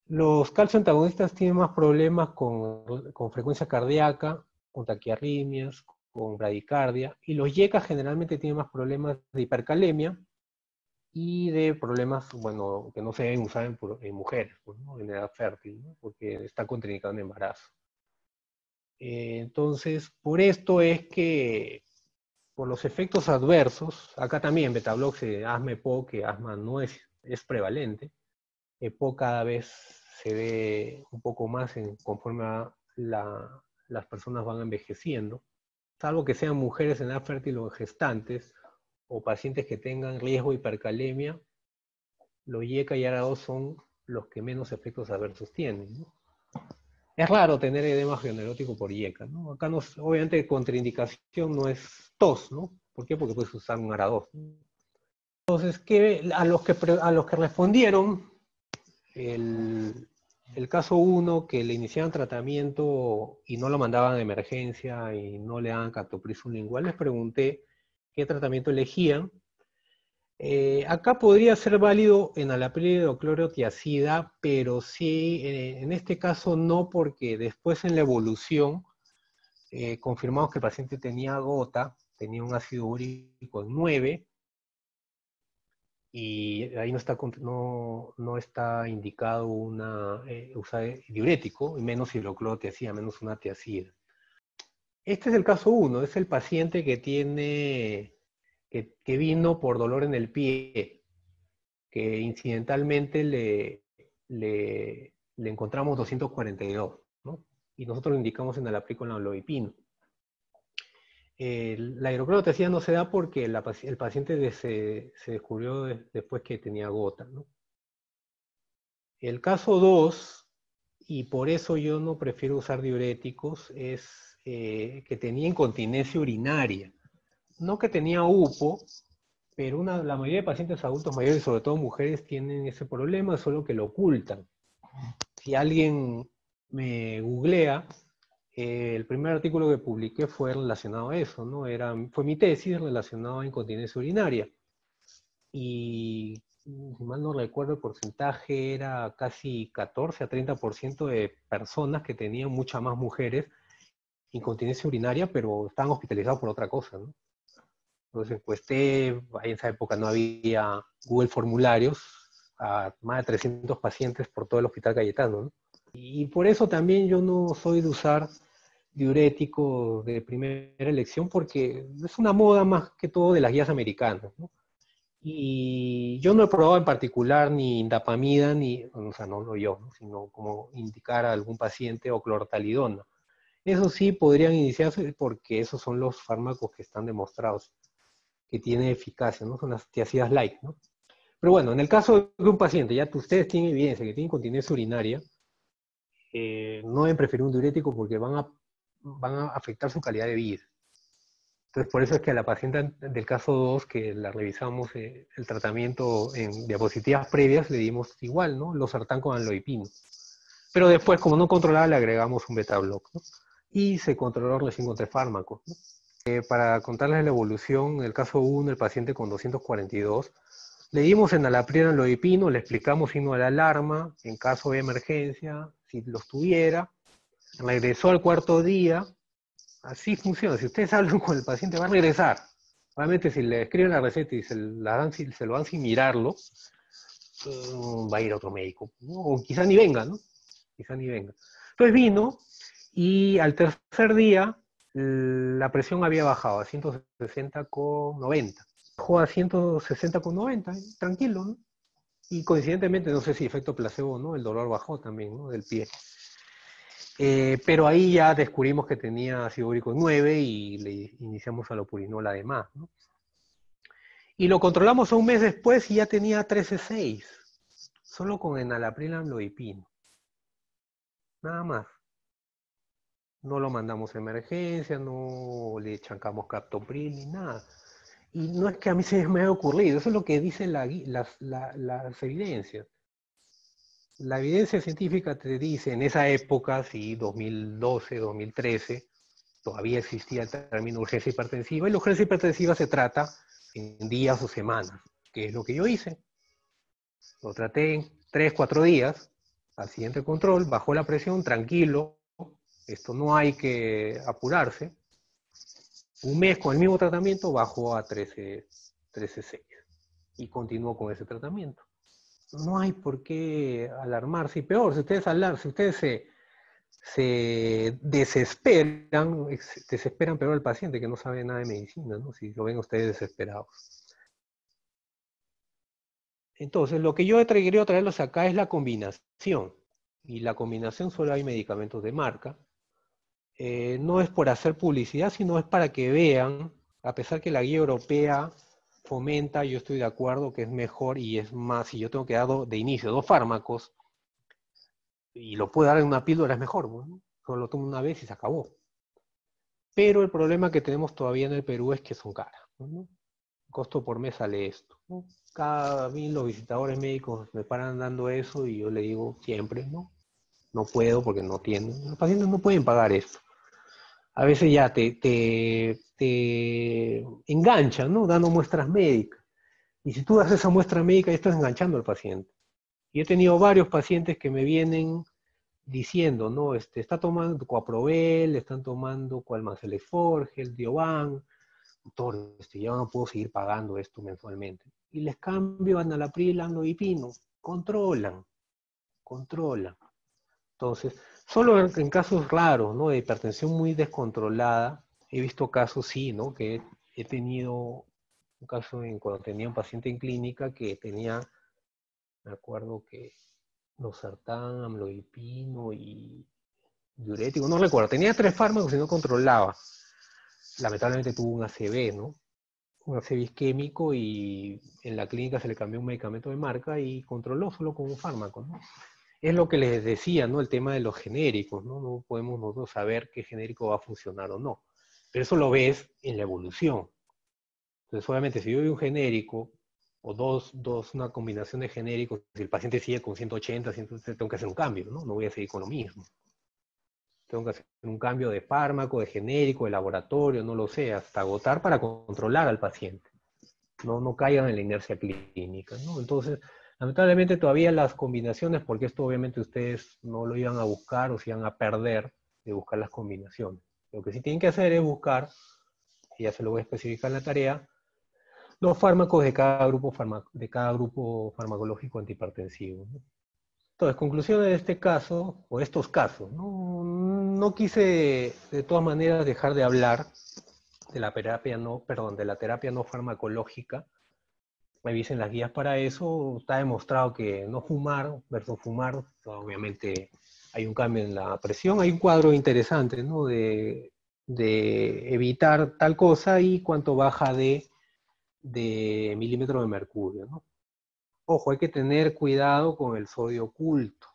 Los calcioantagonistas tienen más problemas con, con frecuencia cardíaca, con taquiarritmias, con bradicardia, y los yeca generalmente tienen más problemas de hipercalemia y de problemas, bueno, que no se deben usar en, en mujeres, pues, ¿no? En edad fértil, ¿no? Porque está contraindicado en embarazo. Eh, entonces, por esto es que, por los efectos adversos, acá también betablox, asma, EPO, que asma no es, es prevalente, EPO cada vez se ve un poco más en, conforme a la, las personas van envejeciendo, salvo que sean mujeres en edad fértil o gestantes, o pacientes que tengan riesgo de hipercalemia, los yeca y ara dos son los que menos efectos adversos tienen, ¿no? Es raro tener edema generótico por yeca, ¿no? Acá no, obviamente contraindicación no es tos, ¿no? ¿Por qué? Porque puedes usar un ara dos, ¿no? Entonces, ¿qué? A, los que, a los que respondieron, el, el caso uno, que le iniciaban tratamiento y no lo mandaban a emergencia y no le daban captopril sublingual, les pregunté qué tratamiento elegían. Eh, acá podría ser válido enalapril-hidroclorotiazida, pero sí, eh, en este caso no, porque después en la evolución eh, confirmamos que el paciente tenía gota, tenía un ácido úrico nueve, y ahí no está, no, no está indicado una, eh, usar diurético, y menos hidroclorotiazida, menos una tiazida. Este es el caso uno, es el paciente que tiene... Que, que vino por dolor en el pie, que incidentalmente le, le, le encontramos doscientos cuarenta y dos, ¿no? Y nosotros lo indicamos en el apli con la olovipino. Eh, la hidroclorotiazida no se da porque la, el paciente de, se, se descubrió de, después que tenía gota, ¿no? El caso dos, y por eso yo no prefiero usar diuréticos, es eh, que tenía incontinencia urinaria. No que tenía U P O, pero una, la mayoría de pacientes adultos mayores, sobre todo mujeres, tienen ese problema, solo que lo ocultan. Si alguien me googlea, eh, el primer artículo que publiqué fue relacionado a eso, ¿no? Era, fue mi tesis relacionada a incontinencia urinaria. Y si mal no recuerdo, el porcentaje era casi catorce a treinta por ciento de personas que tenían, muchas más mujeres, incontinencia urinaria, pero estaban hospitalizados por otra cosa, ¿no? Entonces encuesté, en esa época no había Google formularios, a más de trescientos pacientes por todo el hospital Cayetano, ¿no? Y por eso también yo no soy de usar diurético de primera elección, porque es una moda más que todo de las guías americanas, ¿no? Y yo no he probado en particular ni indapamida, ni, o sea, no lo yo, ¿no? Sino como indicar a algún paciente o clortalidona. Eso sí podrían iniciarse porque esos son los fármacos que están demostrados que tiene eficacia, ¿no? Son las tiazidas light, ¿no? Pero bueno, en el caso de un paciente, ya que ustedes tienen evidencia que tiene incontinencia urinaria, eh, no deben preferir un diurético porque van a, van a afectar su calidad de vida. Entonces, por eso es que a la paciente del caso dos, que la revisamos eh, el tratamiento en diapositivas previas, le dimos igual, ¿no? Losartán con anloipino. Pero después, como no controlaba, le agregamos un beta-block, ¿no? Y se controló recién con tres fármacos, ¿no? Eh, para contarles la evolución, en el caso uno, el paciente con doscientos cuarenta y dos, le dimos enalapril anloipino, le explicamos signo de la alarma, en caso de emergencia, si los tuviera, regresó al cuarto día, así funciona, si ustedes hablan con el paciente va a regresar, realmente si le escriben la receta y se, la dan, se lo dan sin mirarlo, eh, va a ir a otro médico, ¿no? O quizá ni venga, ¿no? Quizá ni venga. Entonces vino, y al tercer día, la presión había bajado a ciento sesenta con noventa. Bajó a ciento sesenta con noventa, ¿eh? Tranquilo, ¿no? Y coincidentemente, no sé si efecto placebo, ¿no? El dolor bajó también, ¿no? Del pie. Eh, pero ahí ya descubrimos que tenía ácido úrico nueve y le iniciamos allopurinol además, ¿no? Y lo controlamos un mes después y ya tenía trece seis. Solo con enalapril amlodipino. Nada más. No lo mandamos a emergencia, no le chancamos captopril ni nada. Y no es que a mí se me haya ocurrido, eso es lo que dicen la, las, la, las evidencias. La evidencia científica te dice, en esa época, sí, dos mil doce, dos mil trece, todavía existía el término urgencia hipertensiva, y la urgencia hipertensiva se trata en días o semanas, que es lo que yo hice. Lo traté en tres, cuatro días, al siguiente control, bajó la presión, tranquilo. Esto no hay que apurarse. Un mes con el mismo tratamiento bajó a trece seis y continuó con ese tratamiento. No hay por qué alarmarse. Y peor, si ustedes alarman, si ustedes se, se desesperan, desesperan peor al paciente que no sabe nada de medicina, ¿no? Si lo ven ustedes desesperados. Entonces, lo que yo he querido traerlos acá es la combinación. Y la combinación solo hay medicamentos de marca. Eh, no es por hacer publicidad, sino es para que vean, a pesar que la guía europea fomenta, yo estoy de acuerdo que es mejor y es más, si yo tengo que dar do, de inicio dos fármacos, y lo puedo dar en una píldora, es mejor, ¿no? Solo lo tomo una vez y se acabó. Pero el problema que tenemos todavía en el Perú es que son caras, ¿no? El costo por mes sale esto, ¿no? Cada mil los visitadores médicos me paran dando eso y yo le digo siempre, ¿no? no puedo porque no tienen. Los pacientes no pueden pagar esto. A veces ya te, te, te enganchan, ¿no? Dando muestras médicas. Y si tú das esa muestra médica, ya estás enganchando al paciente. Y he tenido varios pacientes que me vienen diciendo, ¿no? Este, está tomando Captopril, están tomando Coalmaceles Forgel, Diovan. Doctor, este, ya no puedo seguir pagando esto mensualmente. Y les cambio Enalapril, Amlodipino. Controlan, controlan. Entonces, solo en, en casos raros, ¿no? De hipertensión muy descontrolada, he visto casos, sí, ¿no? Que he tenido un caso en cuando tenía un paciente en clínica que tenía, me acuerdo que losartán, amlodipino y diurético, no recuerdo, tenía tres fármacos y no controlaba. Lamentablemente tuvo un A C V, ¿no? Un A C V isquémico y en la clínica se le cambió un medicamento de marca y controló solo con un fármaco, ¿no? Es lo que les decía, ¿no? El tema de los genéricos, ¿no? No podemos nosotros saber qué genérico va a funcionar o no. Pero eso lo ves en la evolución. Entonces, obviamente, si yo veo un genérico, o dos, dos, una combinación de genéricos, si el paciente sigue con ciento ochenta, ciento setenta, tengo que hacer un cambio, ¿no? No voy a seguir con lo mismo. Tengo que hacer un cambio de fármaco, de genérico, de laboratorio, no lo sé, hasta agotar para controlar al paciente. No, no caigan en la inercia clínica, ¿no? Entonces, lamentablemente todavía las combinaciones, porque esto obviamente ustedes no lo iban a buscar o se iban a perder de buscar las combinaciones. Lo que sí tienen que hacer es buscar, y ya se lo voy a especificar en la tarea, los fármacos de cada grupo, farmac de cada grupo farmacológico antihipertensivo, ¿no? Entonces, conclusión de este caso, o estos casos, ¿no? No quise de todas maneras dejar de hablar de la terapia no, perdón, de la terapia no farmacológica. Revisen las guías para eso. Está demostrado que no fumar versus fumar, obviamente hay un cambio en la presión. Hay un cuadro interesante, ¿no? De, de evitar tal cosa y cuánto baja de... de milímetros de mercurio, ¿no? Ojo, hay que tener cuidado con el sodio oculto.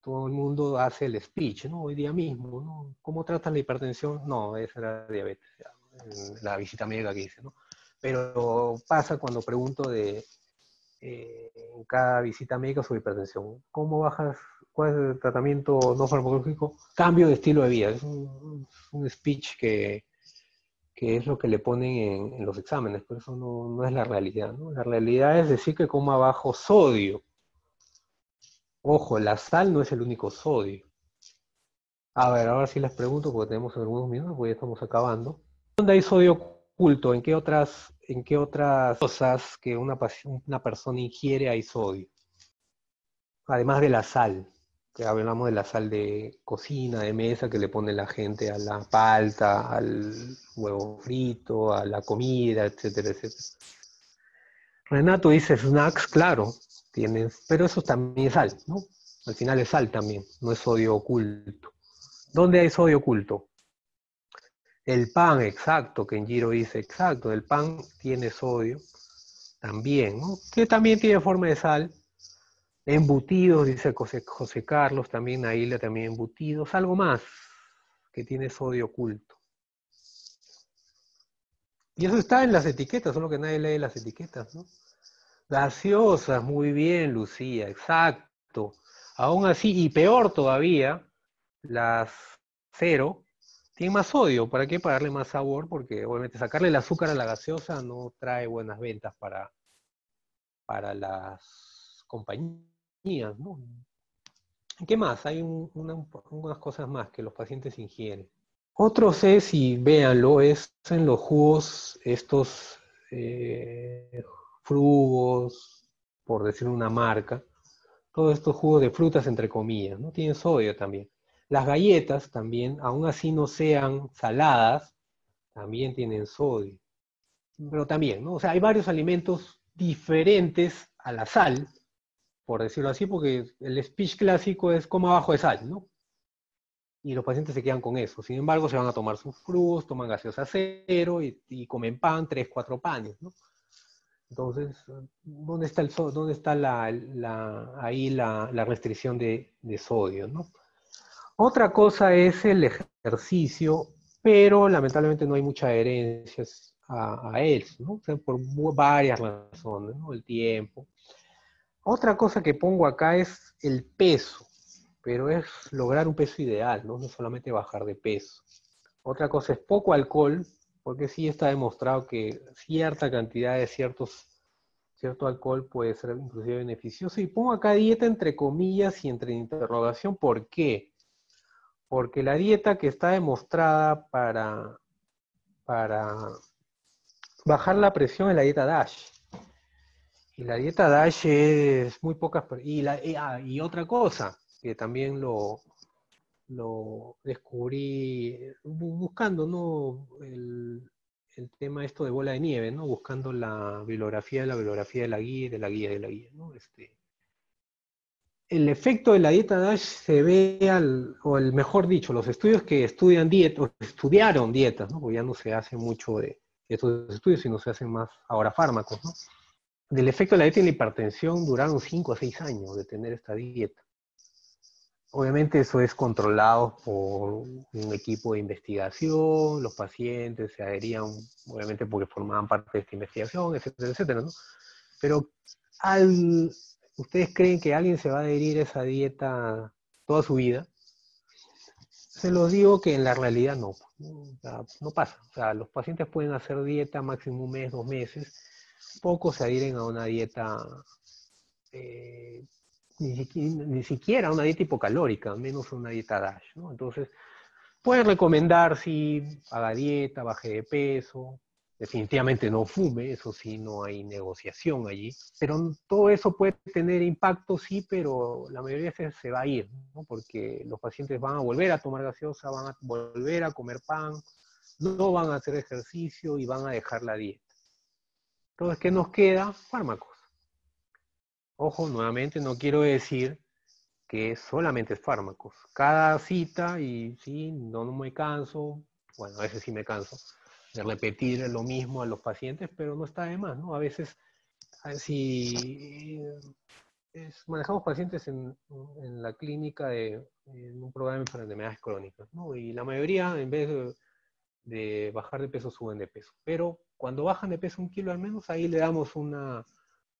Todo el mundo hace el speech, ¿no? Hoy día mismo, ¿no? ¿Cómo tratan la hipertensión? No, esa era diabetes, la visita médica que hice, ¿no? Pero pasa cuando pregunto de, eh, en cada visita médica sobre hipertensión, ¿cómo bajas? ¿Cuál es el tratamiento no farmacológico? Cambio de estilo de vida. Es un, un speech que... que es lo que le ponen en, en los exámenes, pero eso no, no es la realidad, ¿no? La realidad es decir que coma bajo sodio. Ojo, la sal no es el único sodio. A ver, ahora sí les pregunto, porque tenemos algunos minutos, porque ya estamos acabando. ¿Dónde hay sodio oculto? ¿En qué otras, en qué otras cosas que una, una persona ingiere hay sodio? Además de la sal. Que hablamos de la sal de cocina, de mesa, que le pone la gente a la palta, al huevo frito, a la comida, etcétera, etcétera. Renato dice snacks, claro, tienes, pero eso también es sal, ¿no? Al final es sal también, no es sodio oculto. ¿Dónde hay sodio oculto? El pan, exacto, que Kenjiro dice, exacto, el pan tiene sodio también, ¿no? Que también tiene forma de sal. Embutidos, dice José, José Carlos, también Aila, también embutidos. Algo más que tiene sodio oculto. Y eso está en las etiquetas, solo que nadie lee las etiquetas, ¿no? Gaseosas, muy bien, Lucía, exacto. Aún así, y peor todavía, las cero, tienen más sodio. ¿Para qué? Para darle más sabor, porque obviamente sacarle el azúcar a la gaseosa no trae buenas ventas para, para las compañías, ¿no? ¿Qué más? Hay un, una, unas cosas más que los pacientes ingieren. Otros es, y véanlo, es en los jugos, estos eh, frugos, por decir una marca, todos estos jugos de frutas, entre comillas, ¿no? Tienen sodio también. Las galletas también, aún así no sean saladas, también tienen sodio. Pero también, ¿no? O sea, hay varios alimentos diferentes a la sal, por decirlo así, porque el speech clásico es coma bajo de sal, ¿no? Y los pacientes se quedan con eso. Sin embargo, se van a tomar sus frutos, toman gaseosa cero y, y comen pan, tres, cuatro panes, ¿no? Entonces, ¿dónde está, el, dónde está la, la, ahí la, la restricción de, de sodio, ¿no? Otra cosa es el ejercicio, pero lamentablemente no hay mucha adherencia a, a él, ¿no? O sea, por varias razones, ¿no? El tiempo. Otra cosa que pongo acá es el peso. pero es lograr un peso ideal, ¿no? No solamente bajar de peso. Otra cosa es poco alcohol, porque sí está demostrado que cierta cantidad de ciertos, cierto alcohol puede ser inclusive beneficioso. Y pongo acá dieta entre comillas y entre interrogación, ¿por qué? Porque la dieta que está demostrada para, para bajar la presión es la dieta DASH. Y la dieta DASH es muy pocas... Y, la, y, ah, y otra cosa, que también lo... lo descubrí buscando, ¿no? el, el tema esto de bola de nieve, ¿no? Buscando la bibliografía de la bibliografía de la guía, de la guía, de la guía, ¿no? Este, el efecto de la dieta DASH se ve, al, o el mejor dicho, los estudios que estudian dieta, o estudiaron dietas, ¿no? Porque ya no se hace mucho de estos estudios, sino se hacen más ahora fármacos, ¿no? Del efecto de la dieta en la hipertensión duraron cinco a seis años de tener esta dieta. Obviamente eso es controlado por un equipo de investigación, los pacientes se adherían, obviamente porque formaban parte de esta investigación, etcétera, etcétera, ¿no? Pero, al, ¿ustedes creen que alguien se va a adherir a esa dieta toda su vida? Se los digo que en la realidad no, o sea, no pasa. O sea, los pacientes pueden hacer dieta máximo un mes, dos meses, pocos se adhieren a una dieta... Eh, Ni siquiera, ni siquiera una dieta hipocalórica, menos una dieta DASH, ¿no? Entonces, pueden recomendar si sí, haga dieta, baje de peso, definitivamente no fume, eso sí, no hay negociación allí. Pero todo eso puede tener impacto, sí, pero la mayoría de veces se va a ir, ¿no? Porque los pacientes van a volver a tomar gaseosa, van a volver a comer pan, no van a hacer ejercicio y van a dejar la dieta. Entonces, ¿qué nos queda? Fármacos. Ojo, nuevamente, no quiero decir que solamente es fármacos. Cada cita, y sí, no, no me canso, bueno, a veces sí me canso, de repetir lo mismo a los pacientes, pero no está de más, ¿no? A veces, si es, manejamos pacientes en, en la clínica de en un programa para enfermedades crónicas, ¿no? Y la mayoría, en vez de, de bajar de peso, suben de peso. Pero cuando bajan de peso un kilo al menos, ahí le damos una...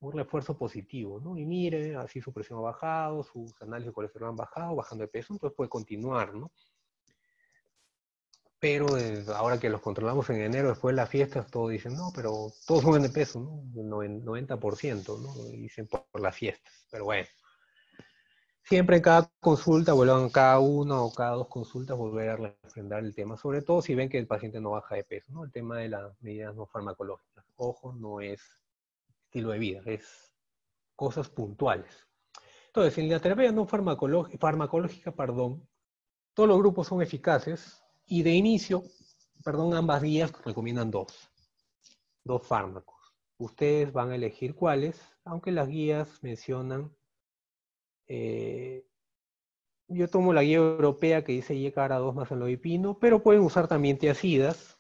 un refuerzo positivo, ¿no? Y mire, así su presión ha bajado, sus análisis de colesterol han bajado, bajando de peso, entonces puede continuar, ¿no? Pero eh, ahora que los controlamos en enero, después de las fiestas, todos dicen, no, pero todos suben de peso, ¿no? El noventa por ciento, ¿no? Dicen por, por las fiestas, pero bueno. Siempre en cada consulta, vuelvan cada una o cada dos consultas, volver a refrendar el tema, sobre todo si ven que el paciente no baja de peso, ¿no? El tema de las medidas no farmacológicas. Ojo, no es... estilo de vida, es cosas puntuales. Entonces, en la terapia no farmacológica, perdón, todos los grupos son eficaces y de inicio, perdón, ambas guías recomiendan dos, dos fármacos. Ustedes van a elegir cuáles, aunque las guías mencionan, eh, yo tomo la guía europea que dice I E C A dos más amlodipino, pero pueden usar también tiazidas.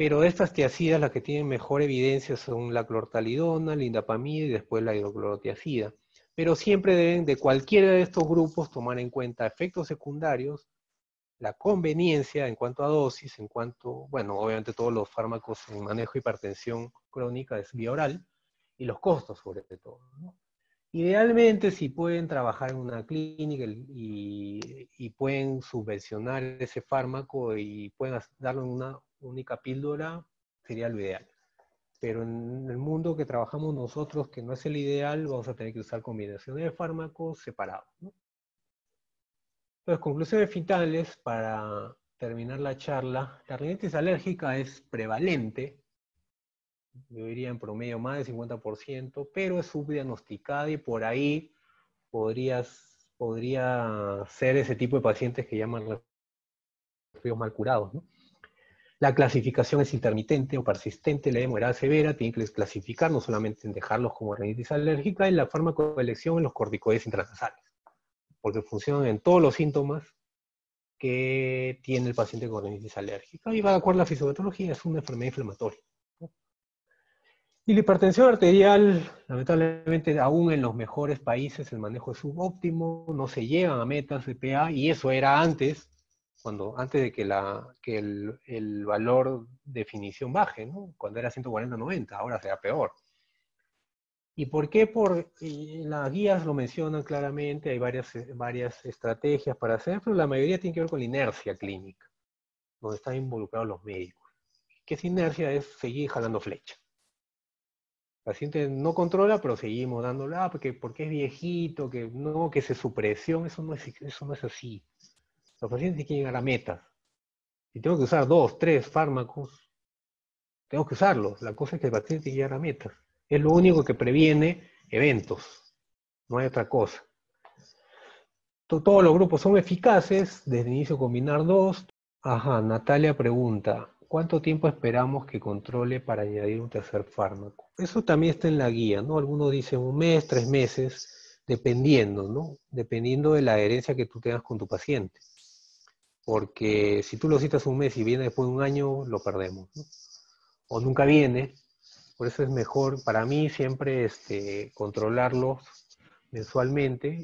Pero estas tiazidas, las que tienen mejor evidencia son la clortalidona, la indapamida y después la hidroclorotiazida. Pero siempre deben de cualquiera de estos grupos tomar en cuenta efectos secundarios, la conveniencia en cuanto a dosis, en cuanto, bueno, obviamente todos los fármacos en manejo de hipertensión crónica es vía oral, y los costos sobre todo, ¿no? Idealmente, si pueden trabajar en una clínica y, y pueden subvencionar ese fármaco y pueden darlo en una única píldora, sería lo ideal. Pero en el mundo que trabajamos nosotros, que no es el ideal, vamos a tener que usar combinaciones de fármacos separados, ¿no? Entonces, conclusiones finales para terminar la charla. La rinitis alérgica es prevalente, yo diría en promedio más del cincuenta por ciento, pero es subdiagnosticada y por ahí podrías, podría ser ese tipo de pacientes que llaman resfríos mal curados, ¿no? La clasificación es intermitente o persistente, la moderada severa, tienen que clasificar, no solamente en dejarlos como rinitis alérgica, y la farmacoelección en los corticoides intranasales, porque funcionan en todos los síntomas que tiene el paciente con rinitis alérgica, y va de acuerdo a la fisiopatología, es una enfermedad inflamatoria, ¿no? Y la hipertensión arterial, lamentablemente, aún en los mejores países, el manejo es subóptimo, no se llegan a metas de P A, y eso era antes, cuando antes de que, la, que el, el valor de definición baje, ¿no? Cuando era ciento cuarenta a noventa, ahora será peor. ¿Y por qué? Por, las guías lo mencionan claramente, hay varias, varias estrategias para hacer, pero la mayoría tiene que ver con la inercia clínica, donde están involucrados los médicos. ¿Qué es inercia? Es seguir jalando flecha. El paciente no controla, pero seguimos dándola, ah, porque, porque es viejito, que no, que se supresión, eso no es, eso no es así. Los pacientes tienen que llegar a metas. Si tengo que usar dos, tres fármacos, tengo que usarlos. La cosa es que el paciente tiene que llegar a metas. Es lo único que previene eventos, no hay otra cosa. Todos los grupos son eficaces, desde el inicio combinar dos. Ajá, Natalia pregunta, ¿cuánto tiempo esperamos que controle para añadir un tercer fármaco? Eso también está en la guía, ¿no? Algunos dicen un mes, tres meses, dependiendo, ¿no? Dependiendo de la adherencia que tú tengas con tu paciente. Porque si tú lo citas un mes y viene después de un año, lo perdemos, ¿no? O nunca viene. Por eso es mejor, para mí, siempre este, controlarlos mensualmente,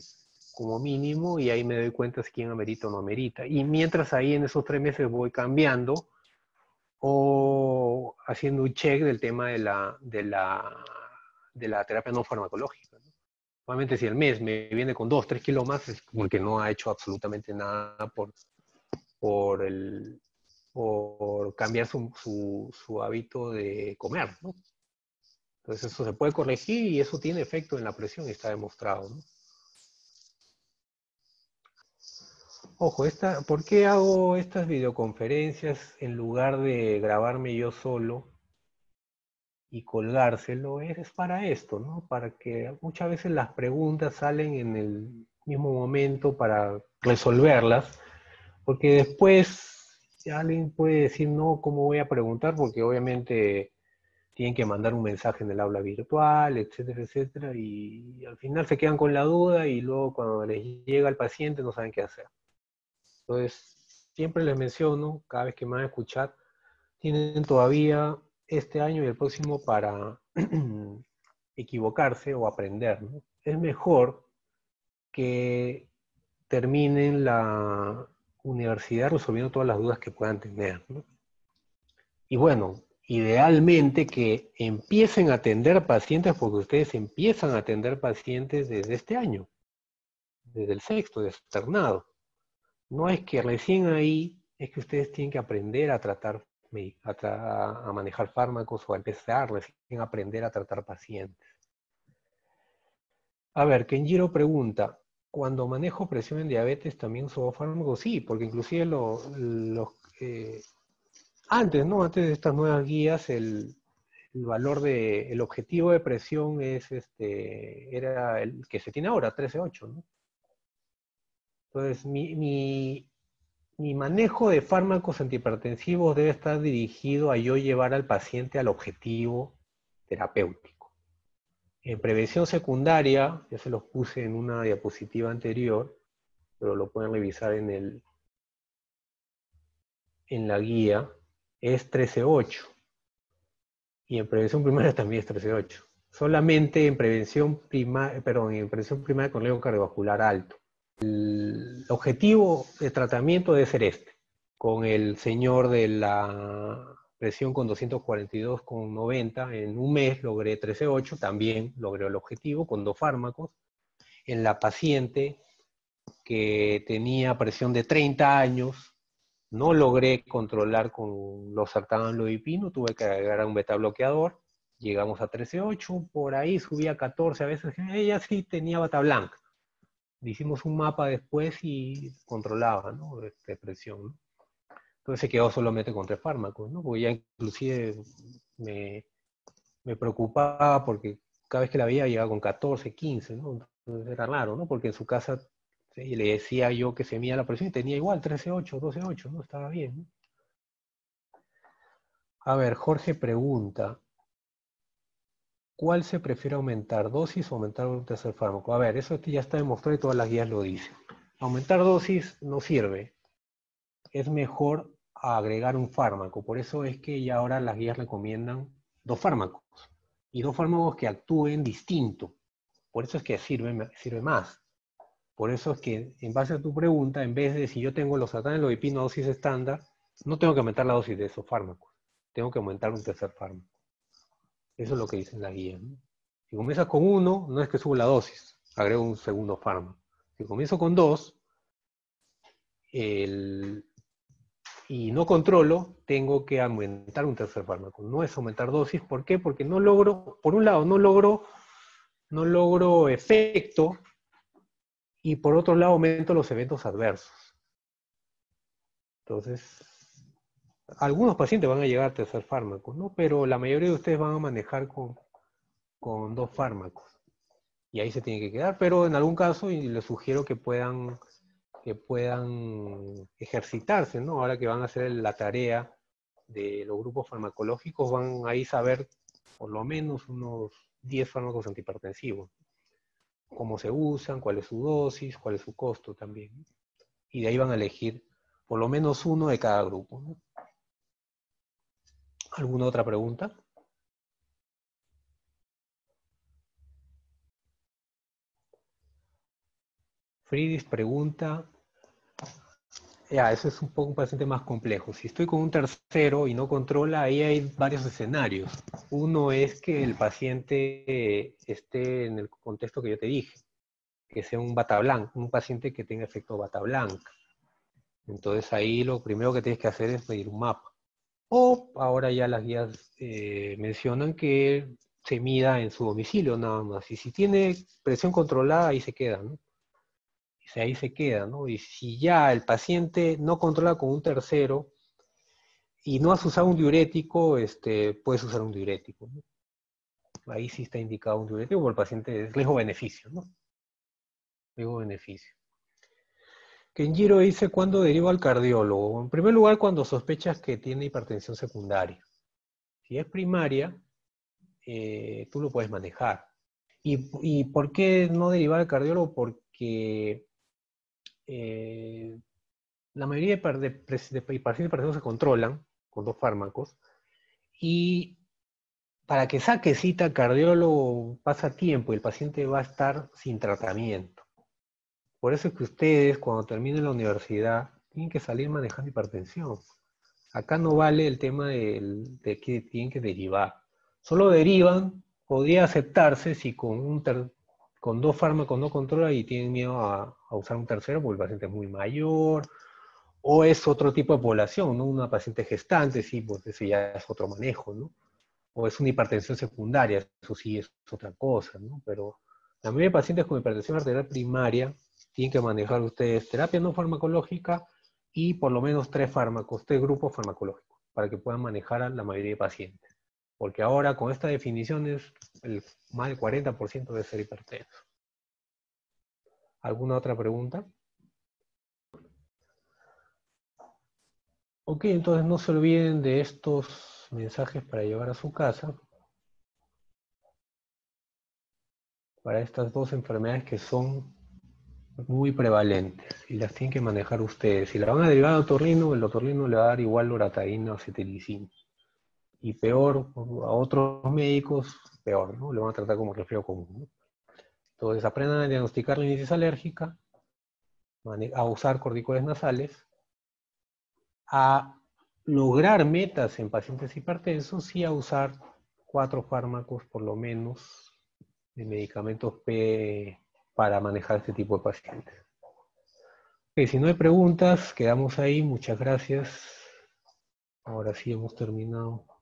como mínimo, y ahí me doy cuenta si quién amerita o no amerita. Y mientras ahí en esos tres meses voy cambiando, o haciendo un check del tema de la, de la, de la terapia no farmacológica, ¿no? Normalmente si el mes me viene con dos, tres kilos más, es porque no ha hecho absolutamente nada por, por, el, por cambiar su, su, su hábito de comer, ¿no? Entonces eso se puede corregir y eso tiene efecto en la presión y está demostrado, ¿no? Ojo, esta, ¿por qué hago estas videoconferencias en lugar de grabarme yo solo y colgárselo? Es para esto, ¿no? Para que muchas veces las preguntas salen en el mismo momento para resolverlas, porque después alguien puede decir, no, ¿cómo voy a preguntar? Porque obviamente tienen que mandar un mensaje en el aula virtual, etcétera, etcétera, y al final se quedan con la duda y luego cuando les llega al paciente no saben qué hacer. Entonces, siempre les menciono, cada vez que me van a escuchar, tienen todavía este año y el próximo para equivocarse o aprender, ¿no? Es mejor que terminen la universidad resolviendo todas las dudas que puedan tener, ¿no? Y bueno, idealmente que empiecen a atender pacientes, porque ustedes empiezan a atender pacientes desde este año, desde el sexto, desde el internado. No es que recién ahí, es que ustedes tienen que aprender a tratar, a, tra a manejar fármacos o a empezar recién a aprender a tratar pacientes. A ver, Kenjiro pregunta, ¿cuando manejo presión en diabetes también uso fármacos? Sí, porque inclusive los... Lo, eh, antes, ¿no? Antes de estas nuevas guías, el, el valor de... El objetivo de presión es este, era el que se tiene ahora, trece punto ocho, ¿no? Entonces, mi, mi, mi manejo de fármacos antihipertensivos debe estar dirigido a yo llevar al paciente al objetivo terapéutico. En prevención secundaria, ya se los puse en una diapositiva anterior, pero lo pueden revisar en, el, en la guía, es trece punto ocho. Y en prevención primaria también es trece punto ocho. Solamente en prevención primaria, perdón, en prevención primaria con riesgo cardiovascular alto. El objetivo de tratamiento debe ser este, con el señor de la presión con doscientos cuarenta y dos con noventa, en un mes logré trece punto ocho, también logré el objetivo con dos fármacos. En la paciente que tenía presión de treinta años, no logré controlar con los sartán lodipino, tuve que agregar a un beta bloqueador, llegamos a trece punto ocho, por ahí subí a catorce, a veces ella sí tenía bata blanca. Hicimos un mapa después y controlaba, ¿no? Esta presión, ¿no? Entonces se quedó solamente con tres fármacos, ¿no? Porque ya inclusive me, me preocupaba porque cada vez que la veía llegaba con catorce, quince, ¿no? Entonces era raro, ¿no? Porque en su casa sí, le decía yo que se medía la presión y tenía igual trece punto ocho, doce punto ocho, ¿no? Estaba bien, ¿no? A ver, Jorge pregunta, ¿cuál se prefiere aumentar, dosis o aumentar un tercer fármaco? A ver, eso ya está demostrado y todas las guías lo dicen. Aumentar dosis no sirve. Es mejor agregar un fármaco. Por eso es que ya ahora las guías recomiendan dos fármacos. Y dos fármacos que actúen distinto. Por eso es que sirve, sirve más. Por eso es que, en base a tu pregunta, en vez de si yo tengo los sartán lodipino a dosis estándar, no tengo que aumentar la dosis de esos fármacos. Tengo que aumentar un tercer fármaco. Eso es lo que dice la guía, ¿no? Si comienzas con uno, no es que subo la dosis, agrego un segundo fármaco. Si comienzo con dos el, y no controlo, tengo que aumentar un tercer fármaco. No es aumentar dosis, ¿por qué? Porque no logro, por un lado, no logro, no logro efecto, y por otro lado aumento los eventos adversos. Entonces, algunos pacientes van a llegar a tercer fármaco, ¿no? Pero la mayoría de ustedes van a manejar con, con dos fármacos. Y ahí se tiene que quedar, pero en algún caso, y les sugiero que puedan, que puedan ejercitarse, ¿no? Ahora que van a hacer la tarea de los grupos farmacológicos, van ahí a saber por lo menos unos diez fármacos antihipertensivos. Cómo se usan, cuál es su dosis, cuál es su costo también. Y de ahí van a elegir por lo menos uno de cada grupo, ¿no? ¿Alguna otra pregunta? Fridis pregunta, ya, eso es un poco un paciente más complejo. Si estoy con un tercero y no controla, ahí hay varios escenarios. Uno es que el paciente esté en el contexto que yo te dije, que sea un bata blanca, un paciente que tenga efecto bata blanca. Entonces ahí lo primero que tienes que hacer es pedir un mapa. O ahora ya las guías eh, mencionan que se mida en su domicilio nada más. Y si tiene presión controlada, ahí se queda, ¿no? Ahí se queda, ¿no? Y si ya el paciente no controla con un tercero y no has usado un diurético, este, puedes usar un diurético, ¿no? Ahí sí está indicado un diurético porque el paciente es riesgo-beneficio, ¿no? Riesgo-beneficio. Kenjiro dice, ¿cuándo derivo al cardiólogo? En primer lugar, cuando sospechas que tiene hipertensión secundaria. Si es primaria, eh, tú lo puedes manejar. ¿Y, y por qué no derivar al cardiólogo? Porque Eh, la mayoría de, de, de, de pacientes se controlan con dos fármacos, y para que saque cita cardiólogo pasa tiempo y el paciente va a estar sin tratamiento. Por eso es que ustedes, cuando terminen la universidad, tienen que salir manejando hipertensión. Acá no vale el tema de, de que tienen que derivar. Solo derivan, podría aceptarse si con un ter con dos fármacos no controla y tienen miedo a, a usar un tercero porque el paciente es muy mayor, o es otro tipo de población, ¿no? Una paciente gestante, sí, pues eso ya es otro manejo, ¿no? O es una hipertensión secundaria, eso sí es otra cosa, ¿no? Pero la mayoría de pacientes con hipertensión arterial primaria tienen que manejar ustedes terapia no farmacológica y por lo menos tres fármacos, tres grupos farmacológicos, para que puedan manejar a la mayoría de pacientes. Porque ahora con estas definiciones, el, más del cuarenta por ciento debe ser hipertenso. ¿Alguna otra pregunta? Ok, entonces no se olviden de estos mensajes para llevar a su casa. Para estas dos enfermedades que son muy prevalentes y las tienen que manejar ustedes. Si la van a derivar al otorrino, el otorrino le va a dar igual loratadina o cetirizina. Y peor, a otros médicos, peor, ¿no? Lo van a tratar como resfriado común, ¿no? Entonces, aprendan a diagnosticar la rinitis alérgica, a usar corticoides nasales, a lograr metas en pacientes hipertensos y a usar cuatro fármacos, por lo menos, de medicamentos P para manejar este tipo de pacientes. Okay, si no hay preguntas, quedamos ahí. Muchas gracias. Ahora sí hemos terminado.